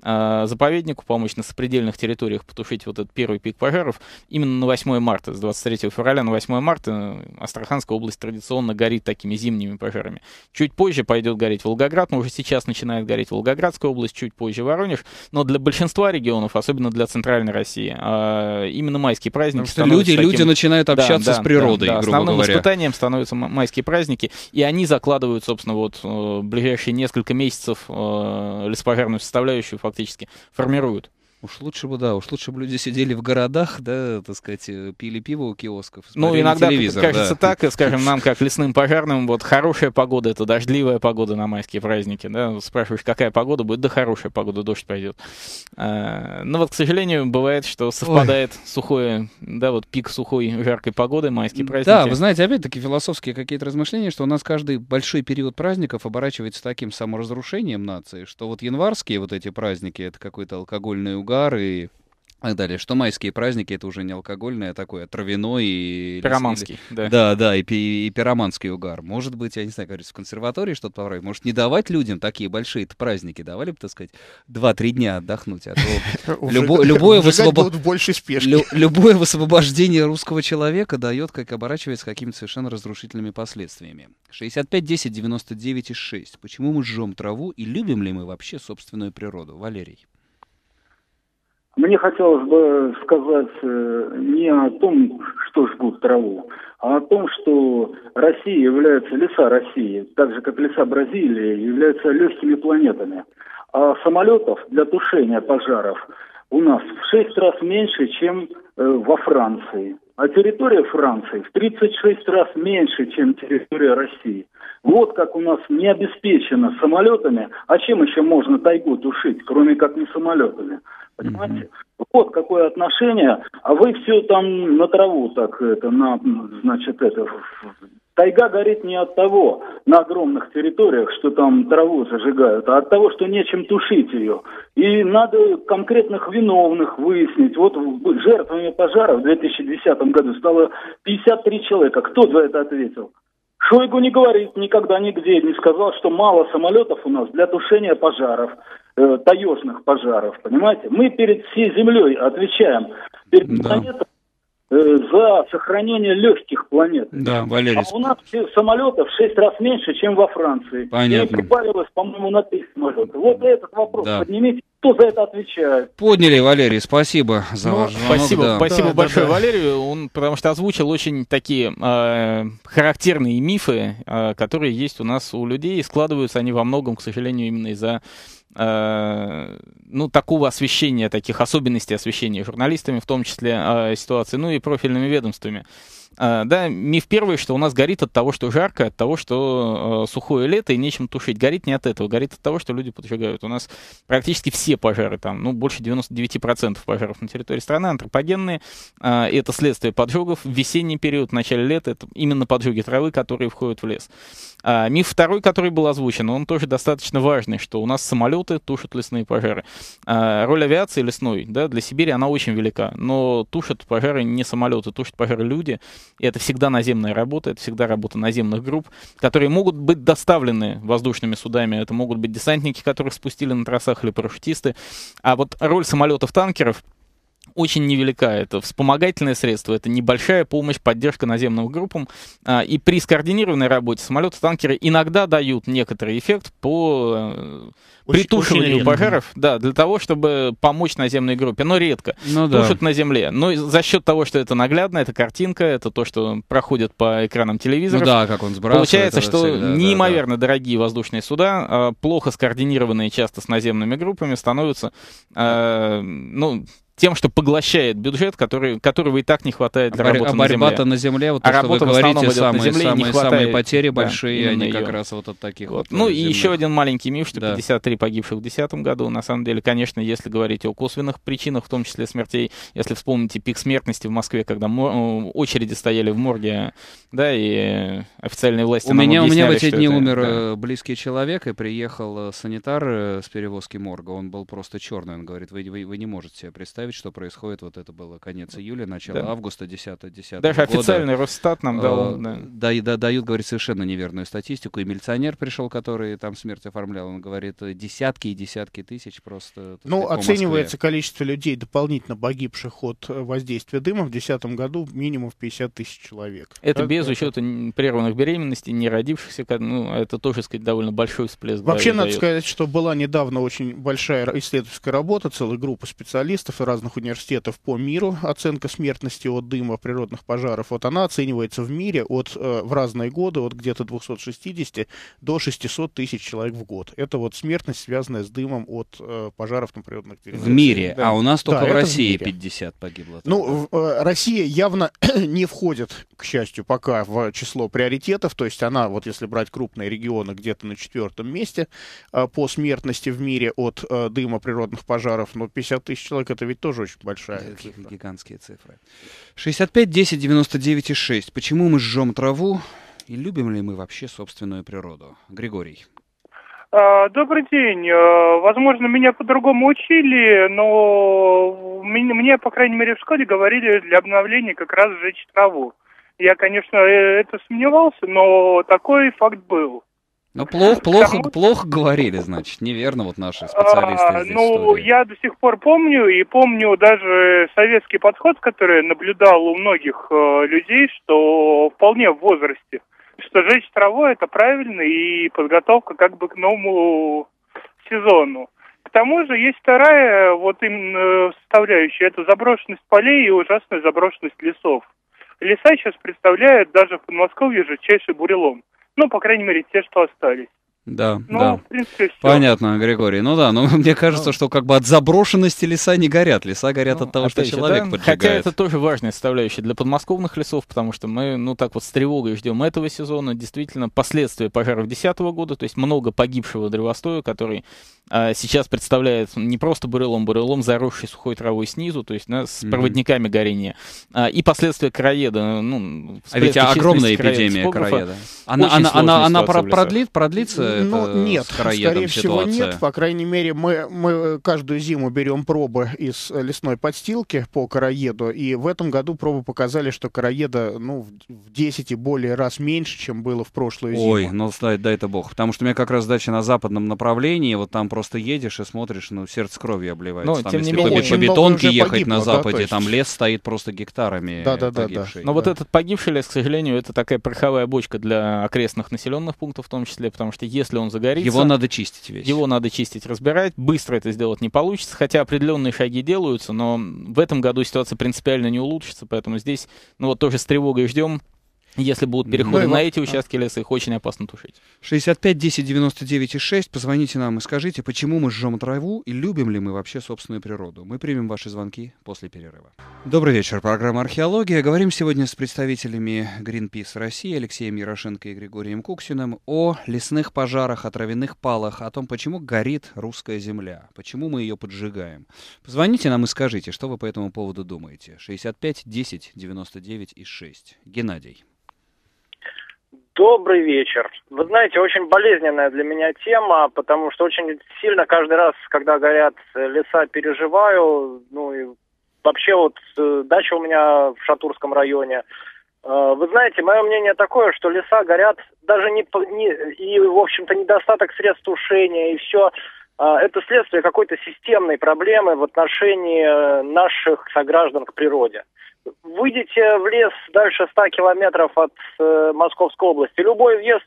э, заповеднику, помочь на сопредельных территориях потушить вот этот первый пик пожаров. Именно на восьмое марта, с двадцать третьего февраля на восьмое марта Астраханская область традиционно горит такими зимними пожарами. Чуть позже пойдет гореть Волгоград, но уже сейчас начинает гореть Волгоградская область, чуть позже Воронеж. Но для большинства регионов, особенно для Центральной России, э, именно майские праздники становятся таким... Люди начинают общаться, да, да, с природой, да, да. Грубо Основным говоря. Испытанием становятся майские праздники, и они закладывают, собственно, вот э, ближайшие несколько месяцев э, лесопожарную составляющую фактически формируют. Уж лучше бы, да, уж лучше бы люди сидели в городах, да, так сказать, пили пиво у киосков. Ну, иногда кажется, да, так, скажем, нам, как лесным пожарным, вот хорошая погода — это дождливая погода на майские праздники, да, спрашиваешь, какая погода будет, да хорошая погода, дождь пойдет. А, но вот, к сожалению, бывает, что совпадает Ой. сухое, да, вот пик сухой жаркой погоды, майские праздники. Да, вы знаете, опять-таки философские какие-то размышления, что у нас каждый большой период праздников оборачивается таким саморазрушением нации, что вот январские вот эти праздники — это какой-то алкогольный угар, и так далее, что майские праздники — это уже не алкогольное, а такое травяной и... Пироманский, да. Да, да, и, и, и пироманский угар. Может быть, я не знаю, кажется, в консерватории что-то поправить. Может, не давать людям такие большие-то праздники. Давали бы, так сказать, два-три дня отдохнуть. А то любое высвобождение русского человека дает, как оборачивается, какими-то совершенно разрушительными последствиями. шестьдесят пять десять девяносто девять шесть. Почему мы жжем траву и любим ли мы вообще собственную природу? Валерий. Мне хотелось бы сказать не о том, что жгут траву, а о том, что Россия является, леса России, так же как леса Бразилии, являются легкими планетами. А самолетов для тушения пожаров у нас в шесть раз меньше, чем во Франции. А территория Франции в тридцать шесть раз меньше, чем территория России. Вот как у нас не обеспечено самолетами, а чем еще можно тайгу тушить, кроме как не самолетами? Понимаете? Mm-hmm. Вот какое отношение, а вы все там на траву так это, на, значит, это... Тайга горит не от того, на огромных территориях, что там траву зажигают, а от того, что нечем тушить ее. И надо конкретных виновных выяснить. Вот жертвами пожара в две тысячи десятом году стало пятьдесят три человека. Кто за это ответил? Шойгу не говорит никогда нигде, не сказал, что мало самолетов у нас для тушения пожаров, э, таежных пожаров, понимаете? Мы перед всей землей отвечаем, перед да. планетой, за сохранение легких планет. Да, Валерий. А у нас самолетов в шесть раз меньше, чем во Франции. Понятно. И прибавилось, по-моему, на три самолета. Вот этот вопрос да. поднимите. Кто за это отвечает? Подняли, Валерий, спасибо за ну, ваш звонок. Спасибо, да. спасибо да, большое да, да. Валерию, он, потому что озвучил очень такие э, характерные мифы, э, которые есть у нас у людей, и складываются они во многом, к сожалению, именно из-за э, ну, такого освещения, таких особенностей освещения журналистами, в том числе э, ситуации, ну и профильными ведомствами. Uh, да, миф первый, что у нас горит от того, что жарко, от того, что uh, сухое лето и нечем тушить. Горит не от этого, горит от того, что люди поджигают. У нас практически все пожары, там, ну, больше девяносто девять процентов пожаров на территории страны антропогенные. Uh, это следствие поджогов в весенний период, в начале лета. Это именно поджоги травы, которые входят в лес. Uh, миф второй, который был озвучен, он тоже достаточно важный, что у нас самолеты тушат лесные пожары. Uh, роль авиации лесной, да, для Сибири она очень велика, но тушат пожары не самолеты, тушат пожары люди. И это всегда наземная работа, это всегда работа наземных групп, которые могут быть доставлены воздушными судами, это могут быть десантники, которых спустили на тросах, или парашютисты. А вот роль самолетов-танкеров очень невелика. Это вспомогательное средство, это небольшая помощь, поддержка наземным группам. И при скоординированной работе самолеты-танкеры иногда дают некоторый эффект по очень, притушиванию очень пожаров, да, для того, чтобы помочь наземной группе, но редко. Ну, тушат да. на земле. Но за счет того, что это наглядно, это картинка, это то, что проходит по экранам телевизоров. Ну да, как он сбрасывает. Получается, что всегда, неимоверно да, да. дорогие воздушные суда, плохо скоординированные часто с наземными группами, становятся, э, ну, тем, что поглощает бюджет, который, которого и так не хватает для а работы а на земле. А борьба-то на земле, вот то, а что вы говорите, самые, земле, самые, самые потери большие, да, они ее. Как раз вот от таких вот. вот ну и земных. Еще один маленький миф, что да. пятьдесят три погибших в две тысячи десятом году. На самом деле, конечно, если говорить о косвенных причинах, в том числе смертей, если вспомните пик смертности в Москве, когда мор... очереди стояли в морге, да, и официальные власти у нам меня, объясняли, У меня в эти дни это... умер да. близкий человек, и приехал санитар с перевозки морга, он был просто черный, он говорит, вы, вы, вы не можете себе представить, что происходит, вот это было конец июля, начало да. августа, десятого десятого Даже года. Официальный Росстат нам дал. Э, да. да, дают, говорит, совершенно неверную статистику. И милиционер пришел, который там смерть оформлял, он говорит, десятки и десятки тысяч просто... Ну, сказать, оценивается количество людей, дополнительно погибших от воздействия дыма в две тысячи десятом году минимум в пятьдесят тысяч человек. Это да? без учета прерванных беременностей, не родившихся, ну, это тоже, сказать, довольно большой всплеск. Вообще, надо дает. сказать, что была недавно очень большая исследовательская работа, целая группа специалистов и раз разных университетов по миру, оценка смертности от дыма, природных пожаров, вот она оценивается в мире от, в разные годы от где-то двухсот шестидесяти до шестисот тысяч человек в год. Это вот смертность, связанная с дымом от пожаров на природных территориях. В мире, да. а у нас только да, в России в пятьдесят погибло. Ну, Россия явно не входит, к счастью, пока в число приоритетов, то есть она, вот если брать крупные регионы, где-то на четвертом месте по смертности в мире от дыма природных пожаров, но пятьдесят тысяч человек, это ведь тоже очень большая цифра. Гигантские цифры. шестьдесят пять, десять, девяносто девять и шесть. Почему мы жжем траву и любим ли мы вообще собственную природу? Григорий. Добрый день. Возможно, меня по-другому учили, но мне, по крайней мере, в школе говорили для обновления как раз сжечь траву. Я, конечно, это сомневался, но такой факт был. Ну, плохо, плохо, плохо говорили, значит, неверно вот наши специалисты а, здесь. Ну, я до сих пор помню, и помню даже советский подход, который наблюдал у многих э, людей, что вполне в возрасте, что жечь траву – это правильно и подготовка как бы к новому сезону. К тому же есть вторая вот именно составляющая, это заброшенность полей и ужасная заброшенность лесов. Леса сейчас представляют даже в Подмосковье жестчайший бурелом. Ну, по крайней мере, те, что остались. Да, ну, да. В принципе, понятно, Григорий. Ну да, но мне кажется, ну, что как бы от заброшенности леса не горят. Леса горят ну, от того, что же, человек да? поджигает. Хотя это тоже важная составляющая для подмосковных лесов, потому что мы, ну так вот, с тревогой ждем этого сезона. Действительно, последствия пожаров две тысячи десятого года, то есть много погибшего древостоя, который а, сейчас представляет не просто бурелом, бурелом, заросший сухой травой снизу, то есть да, с mm-hmm. проводниками горения. А, и последствия короеда. Ну, а ведь огромная эпидемия короеда. Она, она, она, она продлит, продлится? Ну, нет, скорее всего, нет. По крайней мере, мы, мы каждую зиму берем пробы из лесной подстилки по короеду, и в этом году пробы показали, что короеда ну, в десять и более раз меньше, чем было в прошлую зиму. Ой, ну да, да, это бог. Потому что у меня как раз дача на западном направлении, вот там просто едешь и смотришь, ну, сердце кровью обливается. Но, там, тем если не менее, по бетонке ехать погибло, на западе, да, там лес стоит просто гектарами да, да, погибший. Да, да. Но да. вот этот погибший лес, к сожалению, это такая пороховая бочка для окрестных населенных пунктов в том числе, потому что если он загорится... Его надо чистить весь. Его надо чистить, разбирать. Быстро это сделать не получится, хотя определенные шаги делаются, но в этом году ситуация принципиально не улучшится, поэтому здесь, ну вот тоже с тревогой ждем. Если будут переходы ну, на эти участки леса, их очень опасно тушить. шестьдесят пять десять девяносто девять шесть. Позвоните нам и скажите, почему мы жжем траву и любим ли мы вообще собственную природу. Мы примем ваши звонки после перерыва. Добрый вечер. Программа «Археология». Говорим сегодня с представителями Greenpeace России Алексеем Ярошенко и Григорием Куксиным о лесных пожарах, о травяных палах, о том, почему горит русская земля, почему мы ее поджигаем. Позвоните нам и скажите, что вы по этому поводу думаете. шестьдесят пять десять девяносто девять шесть. Геннадий. Добрый вечер. Вы знаете, очень болезненная для меня тема, потому что очень сильно каждый раз, когда горят леса, переживаю. Ну и вообще вот дача у меня в Шатурском районе. Вы знаете, мое мнение такое, что леса горят даже не, не и, в общем-то, недостаток средств тушения и все. Это следствие какой-то системной проблемы в отношении наших сограждан к природе. Выйдите в лес дальше ста километров от э, Московской области. Любой въезд,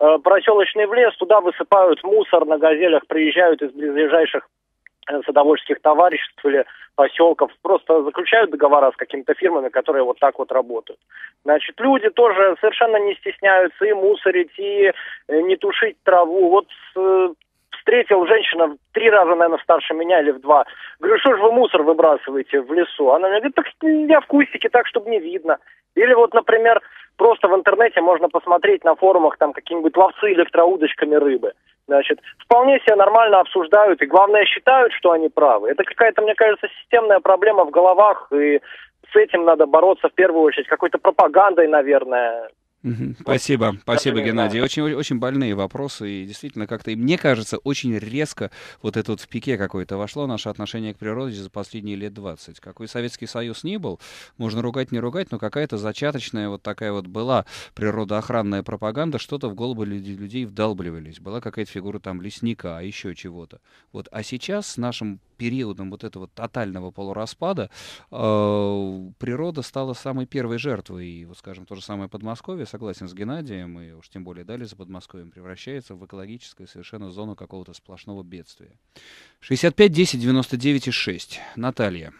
э, проселочный в лес, туда высыпают мусор, на газелях приезжают из ближайших э, садоводческих товариществ или поселков. Просто заключают договора с какими-то фирмами, которые вот так вот работают. Значит, люди тоже совершенно не стесняются и мусорить, и э, не тушить траву. Вот... Э, Встретил женщина три раза, наверное, старше меня или в два. Говорю, что же вы мусор выбрасываете в лесу? Она мне говорит, так я в кустике, так, чтобы не видно. Или вот, например, просто в интернете можно посмотреть на форумах там какие-нибудь ловцы электроудочками рыбы. Значит, вполне себе нормально обсуждают и, главное, считают, что они правы. Это какая-то, мне кажется, системная проблема в головах, и с этим надо бороться в первую очередь. Какой-то пропагандой, наверное. Спасибо, спасибо, Геннадий. Очень, очень больные вопросы, и действительно как-то, мне кажется, очень резко вот это вот в пике какое-то вошло наше отношение к природе за последние лет двадцать. Какой Советский Союз ни был, можно ругать, не ругать, но какая-то зачаточная вот такая вот была природоохранная пропаганда, что-то в голову людей вдалбливались, была какая-то фигура там лесника, еще чего-то. Вот, а сейчас с нашим периодом вот этого тотального полураспада э, природа стала самой первой жертвой, и вот, скажем, то же самое Подмосковье, согласен с Геннадием, и уж тем более далее за Подмосковьем, превращается в экологическую совершенно зону какого-то сплошного бедствия. шестьдесят пять десять девяносто девять шесть. Наталья.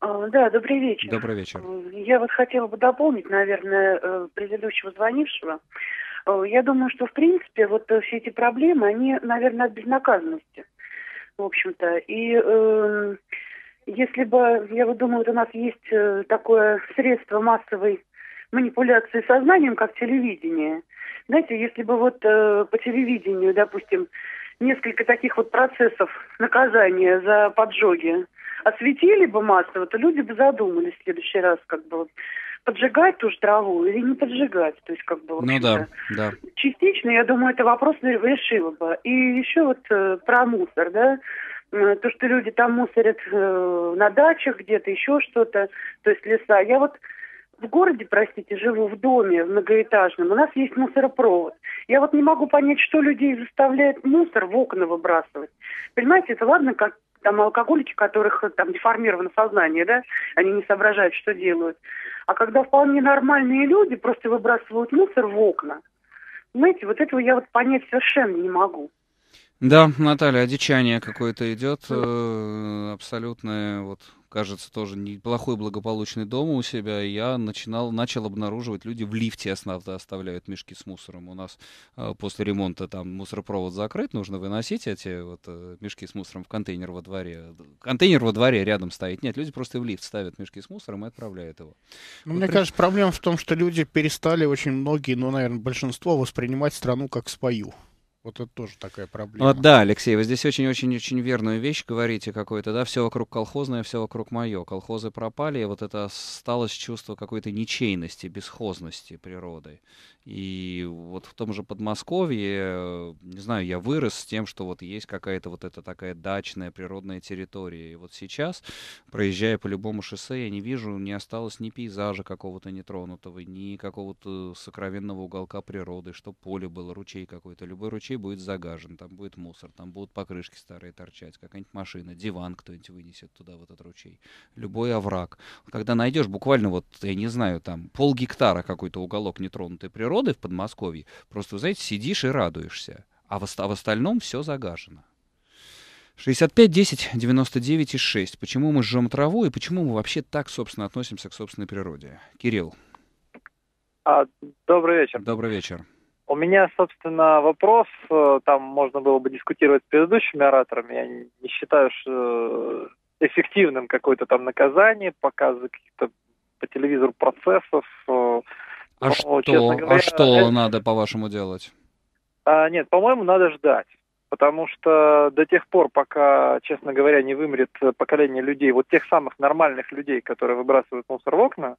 Да, добрый вечер. Добрый вечер. Я вот хотела бы дополнить, наверное, предыдущего звонившего. Я думаю, что, в принципе, вот все эти проблемы, они, наверное, от безнаказанности, в общем-то. И... Э, если бы, я вот думаю, вот у нас есть такое средство массовой манипуляции сознанием, как телевидение. Знаете, если бы вот э, по телевидению, допустим, несколько таких вот процессов наказания за поджоги осветили бы массово, то люди бы задумались в следующий раз, как бы поджигать ту же траву или не поджигать. То есть, как бы, в общем-то, ну да, да. Частично, я думаю, это вопрос решило бы. И еще вот э, про мусор, да, то, что люди там мусорят э, на дачах где-то, еще что-то, то есть леса. Я вот в городе, простите, живу в доме в многоэтажном, у нас есть мусоропровод. Я вот не могу понять, что людей заставляет мусор в окна выбрасывать. Понимаете, это ладно, как там алкоголики, которых там деформировано сознание, да, они не соображают, что делают. А когда вполне нормальные люди просто выбрасывают мусор в окна, знаете, вот этого я вот понять совершенно не могу. Да, Наталья, одичание какое-то идет. э, Абсолютное, вот, кажется, тоже неплохой благополучный дом у себя. И я начинал, начал обнаруживать, люди в лифте основно оставляют мешки с мусором. У нас э, после ремонта там мусоропровод закрыт, нужно выносить эти вот, э, мешки с мусором в контейнер во дворе. Контейнер во дворе рядом стоит. Нет, люди просто в лифт ставят мешки с мусором и отправляют его. Ну, вот мне при... кажется, проблема в том, что люди перестали очень многие, ну, наверное, большинство воспринимать страну как свою. Вот это тоже такая проблема. Вот, да, Алексей, вы здесь очень-очень-очень верную вещь говорите какую-то, да, все вокруг колхозное, все вокруг мое. Колхозы пропали, и вот это осталось чувство какой-то ничейности, бесхозности природы. И вот в том же Подмосковье, не знаю, я вырос с тем, что вот есть какая-то вот эта такая дачная природная территория. И вот сейчас, проезжая по любому шоссе, я не вижу, не осталось ни пейзажа какого-то нетронутого, ни какого-то сокровенного уголка природы, что поле было, ручей какой-то, любой ручей будет загажен, там будет мусор, там будут покрышки старые торчать, какая-нибудь машина, диван кто-нибудь вынесет туда, в этот ручей. Любой овраг. Когда найдешь буквально вот, я не знаю, там полгектара какой-то уголок нетронутой природы в Подмосковье, просто, вы знаете, сидишь и радуешься. А в, а в остальном все загажено. шестьдесят пять десять девяносто девять и шесть. Почему мы жжем траву и почему мы вообще так, собственно, относимся к собственной природе? Кирилл. А, добрый вечер. Добрый вечер. У меня, собственно, вопрос, там можно было бы дискутировать с предыдущими ораторами, я не считаю что эффективным какое-то там наказание, показы каких-то по телевизору процессов. А, ну, что, говоря, а что это... надо, по-вашему, делать? А, нет, по-моему, надо ждать, потому что до тех пор, пока, честно говоря, не вымрет поколение людей, вот тех самых нормальных людей, которые выбрасывают мусор в окна,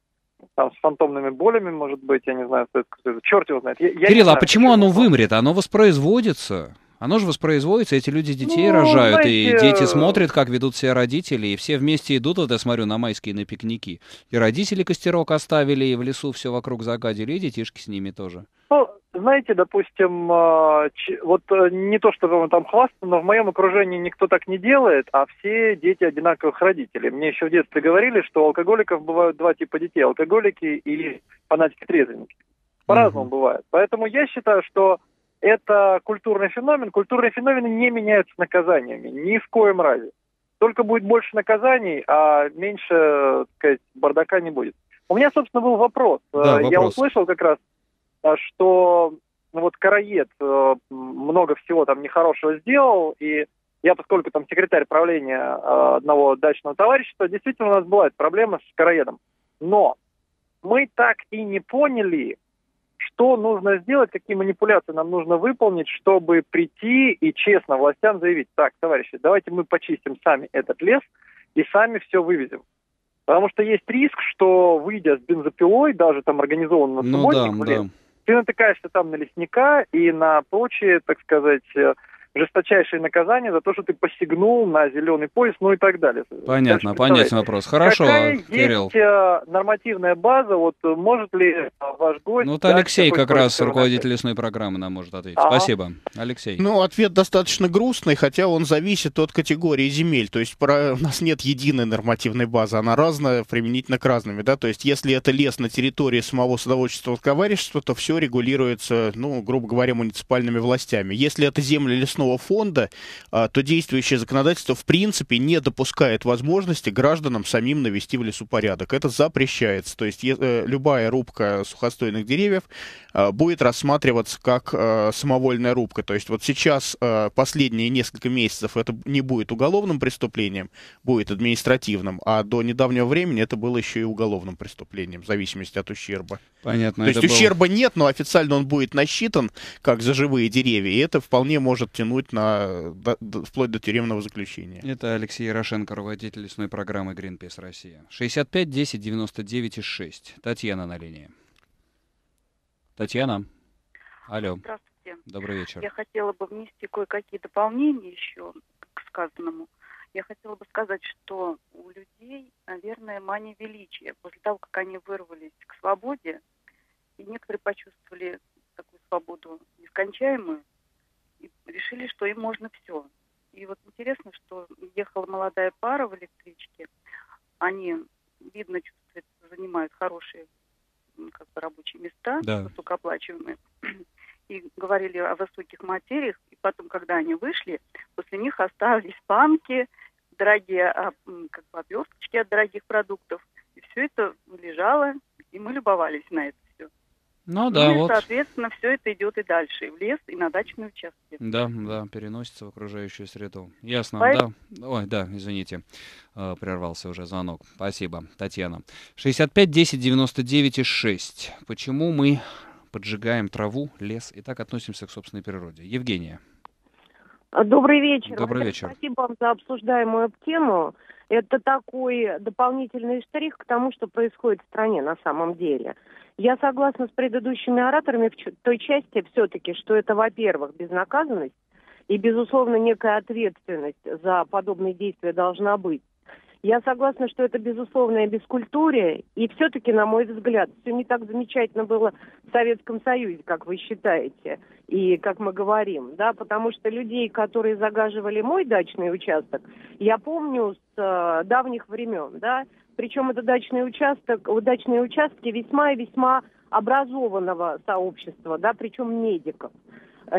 там, с фантомными болями, может быть, я не знаю, что это, черт его знает. Я, я Кирилл, знаю, а почему оно вымрет? Оно воспроизводится. Оно же воспроизводится, эти люди детей ну, рожают, знаете... и дети смотрят, как ведут себя родители, и все вместе идут, вот я смотрю, на майские, на пикники. И родители костерок оставили, и в лесу все вокруг загадили, и детишки с ними тоже. Ну, знаете, допустим, вот не то, что вам там хвастаться, но в моем окружении никто так не делает, а все дети одинаковых родителей. Мне еще в детстве говорили, что у алкоголиков бывают два типа детей, алкоголики и фанатики-трезвенники. По-разному угу. бывает. Поэтому я считаю, что... это культурный феномен. Культурные феномены не меняются наказаниями. Ни в коем разе. Только будет больше наказаний, а меньше, так сказать, бардака не будет. У меня, собственно, был вопрос. Да, вопрос. Я услышал как раз, что ну, вот Караед много всего там нехорошего сделал. И я, поскольку там секретарь правления одного дачного товарищества, действительно у нас была эта проблема с Караедом. Но мы так и не поняли... что нужно сделать, какие манипуляции нам нужно выполнить, чтобы прийти и честно властям заявить: так, товарищи, давайте мы почистим сами этот лес и сами все вывезем. Потому что есть риск, что, выйдя с бензопилой, даже там организованно на субботник, ну, да, лес, да. ты натыкаешься там на лесника и на прочие, так сказать, жесточайшие наказания за то, что ты посягнул на зеленый пояс, ну и так далее. Понятно, понятен вопрос. Хорошо, какая Кирилл. Есть нормативная база, вот может ли ваш гость... Ну, вот Алексей как раз, руководитель лесной программы, нам может ответить. А-а-а. Спасибо, Алексей. Ну, ответ достаточно грустный, хотя он зависит от категории земель. То есть про... у нас нет единой нормативной базы, она разная, применительно к разным. Да? То есть если это лес на территории самого садоводчества товарищества, то все регулируется, ну, грубо говоря, муниципальными властями. Если это земли лесной фонда, то действующее законодательство в принципе не допускает возможности гражданам самим навести в лесу порядок. Это запрещается. То есть любая рубка сухостойных деревьев будет рассматриваться как самовольная рубка. То есть вот сейчас последние несколько месяцев это не будет уголовным преступлением, будет административным, а до недавнего времени это было еще и уголовным преступлением в зависимости от ущерба. Понятно. То есть был... ущерба нет, но официально он будет насчитан как за живые деревья, и это вполне может тянуть На, до, до, вплоть до тюремного заключения. Это Алексей Ярошенко, руководитель лесной программы Greenpeace Россия. шестьдесят пять десять девяносто девять и шесть. Татьяна на линии. Татьяна. Алло. Здравствуйте. Добрый вечер. Я хотела бы внести кое-какие дополнения еще к сказанному. Я хотела бы сказать, что у людей, наверное, мания величия. После того, как они вырвались к свободе, и некоторые почувствовали такую свободу нескончаемую, и решили, что им можно все. И вот интересно, что ехала молодая пара в электричке. Они, видно, чувствуют, занимают хорошие как бы, рабочие места, да. высокооплачиваемые. и говорили о высоких материях, и потом, когда они вышли, после них остались банки, дорогие как бы оберточки от дорогих продуктов, и все это лежало, и мы любовались на это все. Ну да, и, вот. Соответственно, все это идет и дальше, и в лес, и на дачные участки. Да, да, переносится в окружающую среду. Ясно, Поэтому... да. Ой, да, извините, прервался уже звонок. Спасибо, Татьяна. шестьдесят пять десять девяносто девять и шесть. Почему мы поджигаем траву, лес и так относимся к собственной природе? Евгения. Добрый вечер. Добрый вечер. Спасибо вам за обсуждаемую тему. Это такой дополнительный штрих к тому, что происходит в стране на самом деле. Я согласна с предыдущими ораторами в той части все-таки, что это, во-первых, безнаказанность и, безусловно, некая ответственность за подобные действия должна быть. Я согласна, что это безусловная бескультурия, и все-таки, на мой взгляд, все не так замечательно было в Советском Союзе, как вы считаете, и как мы говорим, да, потому что людей, которые загаживали мой дачный участок, я помню с э, давних времен, да, причем это дачный участок, дачные участки весьма и весьма образованного сообщества, да, причем медиков.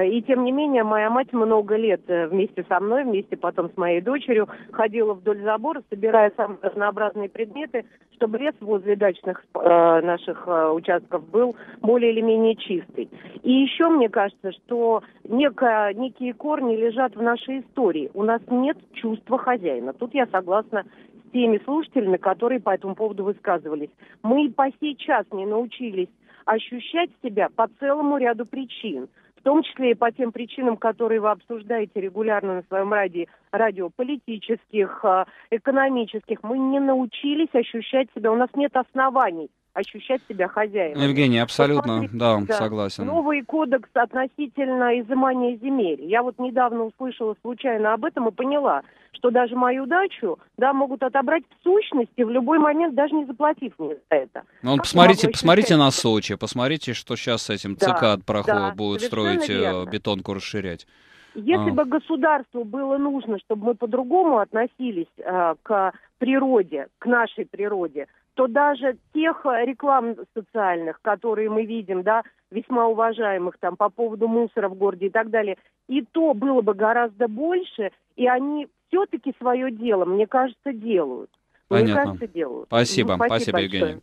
И тем не менее, моя мать много лет вместе со мной, вместе потом с моей дочерью, ходила вдоль забора, собирая самые разнообразные предметы, чтобы лес возле дачных э, наших э, участков был более или менее чистый. И еще мне кажется, что некое, некие корни лежат в нашей истории. У нас нет чувства хозяина. Тут я согласна с теми слушателями, которые по этому поводу высказывались. Мы и по сей час не научились ощущать себя по целому ряду причин. В том числе и по тем причинам, которые вы обсуждаете регулярно на своем радио, радио политических, экономических. Мы не научились ощущать себя, у нас нет оснований ощущать себя хозяином. Евгений, абсолютно, посмотрите, да, да, согласен. Новый кодекс относительно изымания земель. Я вот недавно услышала случайно об этом и поняла, что даже мою дачу, да, могут отобрать в сущности в любой момент, даже не заплатив мне за это. Ну, посмотрите, посмотрите на Сочи, посмотрите, что сейчас с этим да, цикад прохло да, будут строить, верно. Бетонку расширять. Если а. бы государству было нужно, чтобы мы по-другому относились э, к природе, к нашей природе, то даже тех реклам социальных, которые мы видим, да, весьма уважаемых там по поводу мусора в городе и так далее, и то было бы гораздо больше, и они все-таки свое дело, мне кажется, делают. Понятно. Мне кажется, делают. Спасибо, ну, спасибо, спасибо, Евгений.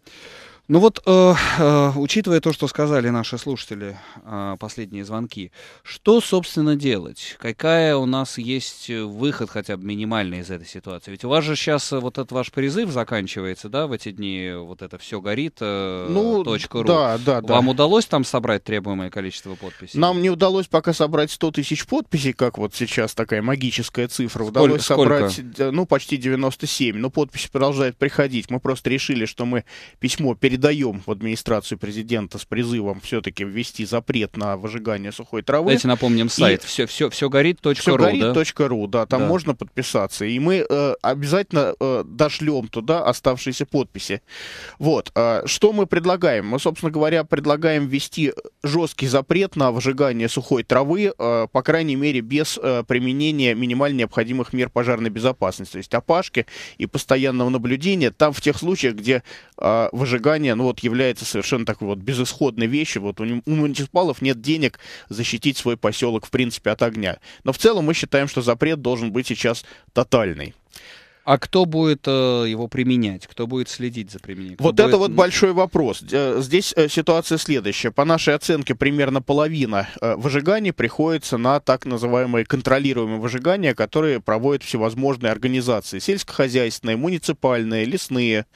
Ну вот, э, э, учитывая то, что сказали наши слушатели, э, последние звонки, что, собственно, делать? Какая у нас есть выход хотя бы минимальный из этой ситуации? Ведь у вас же сейчас вот этот ваш призыв заканчивается, да, в эти дни вот это все горит, э, ну, точка ру. Да, да, да. Вам удалось там собрать требуемое количество подписей? Нам не удалось пока собрать сто тысяч подписей, как вот сейчас такая магическая цифра. Сколько? Удалось собрать, сколько? Ну, почти девяносто семь, но подписи продолжают приходить. Мы просто решили, что мы письмо передаем. даем в администрацию президента с призывом все-таки ввести запрет на выжигание сухой травы. Давайте напомним сайт. Все, все, все горит. Все горит. ру, да, там да. можно подписаться. И мы э, обязательно э, дошлем туда оставшиеся подписи. Вот. Э, что мы предлагаем? Мы, собственно говоря, предлагаем ввести жесткий запрет на выжигание сухой травы, э, по крайней мере, без э, применения минимально необходимых мер пожарной безопасности. То есть опашки и постоянного наблюдения. Там в тех случаях, где э, выжигание ну вот является совершенно такой вот безысходной вещью. Вот у муниципалов нет денег защитить свой поселок, в принципе, от огня. Но в целом мы считаем, что запрет должен быть сейчас тотальный. А кто будет э, его применять? Кто будет следить за применением? Кто вот будет... это вот большой вопрос. Здесь ситуация следующая. По нашей оценке, примерно половина выжиганий приходится на так называемые контролируемые выжигания, которые проводят всевозможные организации. Сельскохозяйственные, муниципальные, лесные.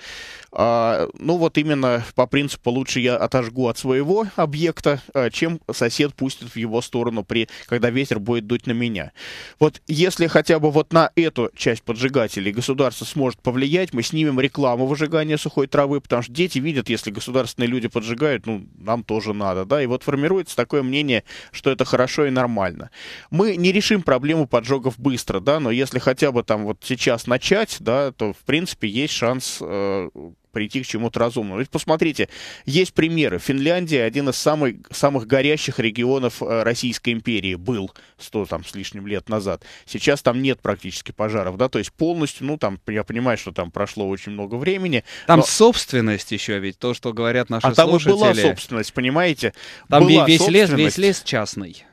А, ну вот именно по принципу лучше я отожгу от своего объекта, чем сосед пустит в его сторону, при, когда ветер будет дуть на меня. Вот если хотя бы вот на эту часть поджигателей государство сможет повлиять, мы снимем рекламу выжигания сухой травы, потому что дети видят, если государственные люди поджигают, ну, нам тоже надо, да, и вот формируется такое мнение, что это хорошо и нормально. Мы не решим проблему поджогов быстро, да, но если хотя бы там вот сейчас начать, да, то, в принципе, есть шанс э, прийти к чему-то разумному. Ведь посмотрите, есть примеры. Финляндия — один из самых, самых горящих регионов Российской империи был сто там с лишним лет назад. Сейчас там нет практически пожаров, да, то есть полностью, ну там, я понимаю, что там прошло очень много времени. Там но... собственность еще, ведь то, что говорят наши а слушатели. А там и была собственность, понимаете? Там была весь лес, весь лес частный.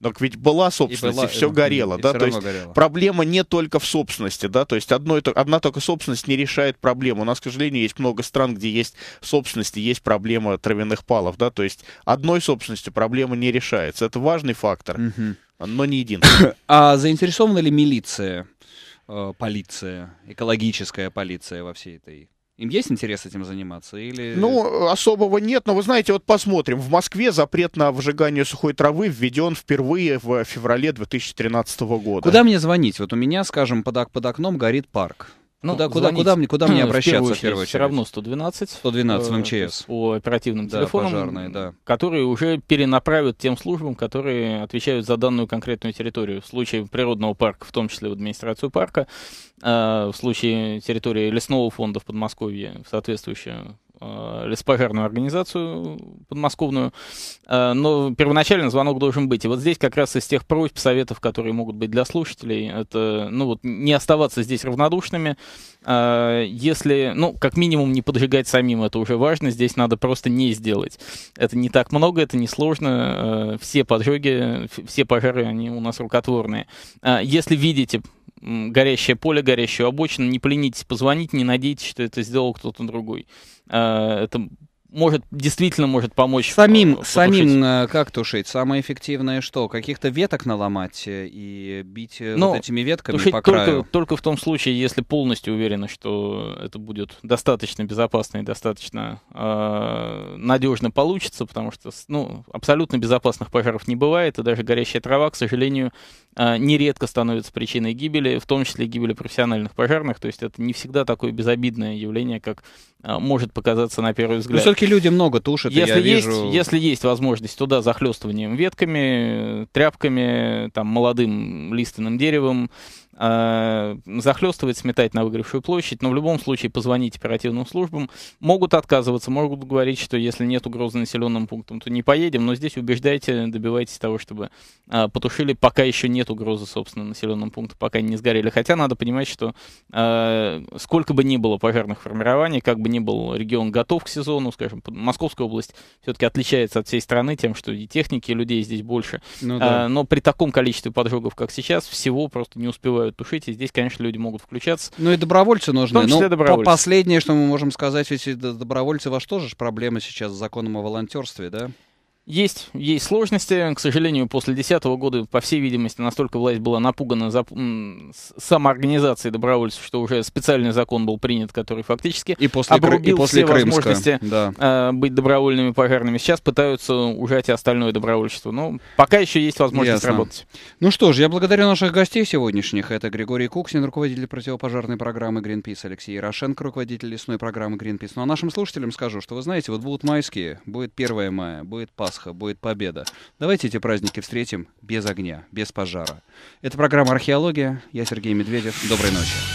Так ведь была собственность, и, была, и все горело, и да, все то есть горело. Проблема не только в собственности, да, то есть одно, одна только собственность не решает проблему. У нас, к сожалению, есть много стран, где есть собственность и есть проблема травяных палов, да, то есть одной собственностью проблема не решается. Это важный фактор, угу. но не единственный. А заинтересована ли милиция, полиция, экологическая полиция во всей этой... Им есть интерес этим заниматься? Или... Ну, особого нет, но вы знаете, вот посмотрим. В Москве запрет на выжигание сухой травы введен впервые в феврале две тысячи тринадцатого года. Куда мне звонить? Вот у меня, скажем, под, под окном горит парк. Ну, куда, куда, куда, мне, куда мне обращаться в первую очередь? Все равно сто двенадцать. сто двенадцать в МЧС. По оперативным телефонам, да, пожарные, да. которые уже перенаправят тем службам, которые отвечают за данную конкретную территорию. В случае природного парка, в том числе в администрацию парка, в случае территории лесного фонда в Подмосковье, в соответствующую леспожарную организацию подмосковную, но первоначально звонок должен быть. И вот здесь как раз из тех просьб, советов, которые могут быть для слушателей, это, ну вот, не оставаться здесь равнодушными, если, ну, как минимум не поджигать самим, это уже важно, здесь надо просто не сделать. Это не так много, это не сложно, все поджоги, все пожары, они у нас рукотворные. Если видите горящее поле, горящую обочину, не поленитесь позвонить, не надейтесь, что это сделал кто-то другой. Это может, действительно может помочь. Самим, потушить. Самим как тушить? Самое эффективное что? Каких-то веток наломать и бить Но вот этими ветками по краю? Только, только в том случае, если полностью уверены, что это будет достаточно безопасно и достаточно э, надежно получится, потому что, ну, абсолютно безопасных пожаров не бывает, и даже горящая трава, к сожалению, э, нередко становится причиной гибели, в том числе гибели профессиональных пожарных, то есть это не всегда такое безобидное явление, как э, может показаться на первый взгляд. Ну, люди много тушат, если я есть, вижу... Если есть возможность, туда захлестыванием ветками, тряпками, там, молодым лиственным деревом, э, захлестывать, сметать на выгоревшую площадь, но в любом случае позвонить оперативным службам. Могут отказываться, могут говорить, что если нет угрозы населенным пунктом, то не поедем, но здесь убеждайте, добивайтесь того, чтобы э, потушили, пока еще нет угрозы, собственно, населенным пункту, пока не сгорели. Хотя надо понимать, что э, сколько бы ни было пожарных формирований, как бы ни был регион готов к сезону, скажем, Московская область все-таки отличается от всей страны тем, что и техники, и людей здесь больше. Ну, да. а, но при таком количестве поджогов, как сейчас, всего просто не успевают тушить. И здесь, конечно, люди могут включаться. Ну и добровольцы нужны. В том числе, ну, добровольцы. Последнее, что мы можем сказать, ведь добровольцы, ваш тоже проблема сейчас с законом о волонтерстве, да? Есть, есть сложности. К сожалению, после две тысячи десятого года, по всей видимости, настолько власть была напугана за, м, самоорганизацией добровольцев, что уже специальный закон был принят, который фактически и после, обрубил и после все Крымска, возможности да. э, быть добровольными пожарными. Сейчас пытаются ужать и остальное добровольчество. Но пока еще есть возможность Ясно. работать. Ну что ж, я благодарю наших гостей сегодняшних. Это Григорий Куксин, руководитель противопожарной программы Greenpeace, Алексей Ярошенко, руководитель лесной программы Greenpeace. Ну а нашим слушателям скажу, что вы знаете, вот будут майские, будет первое мая, будет Пасха, будет победа. Давайте эти праздники встретим без огня, без пожара. Это программа «Археология». Я Сергей Медведев. Доброй ночи.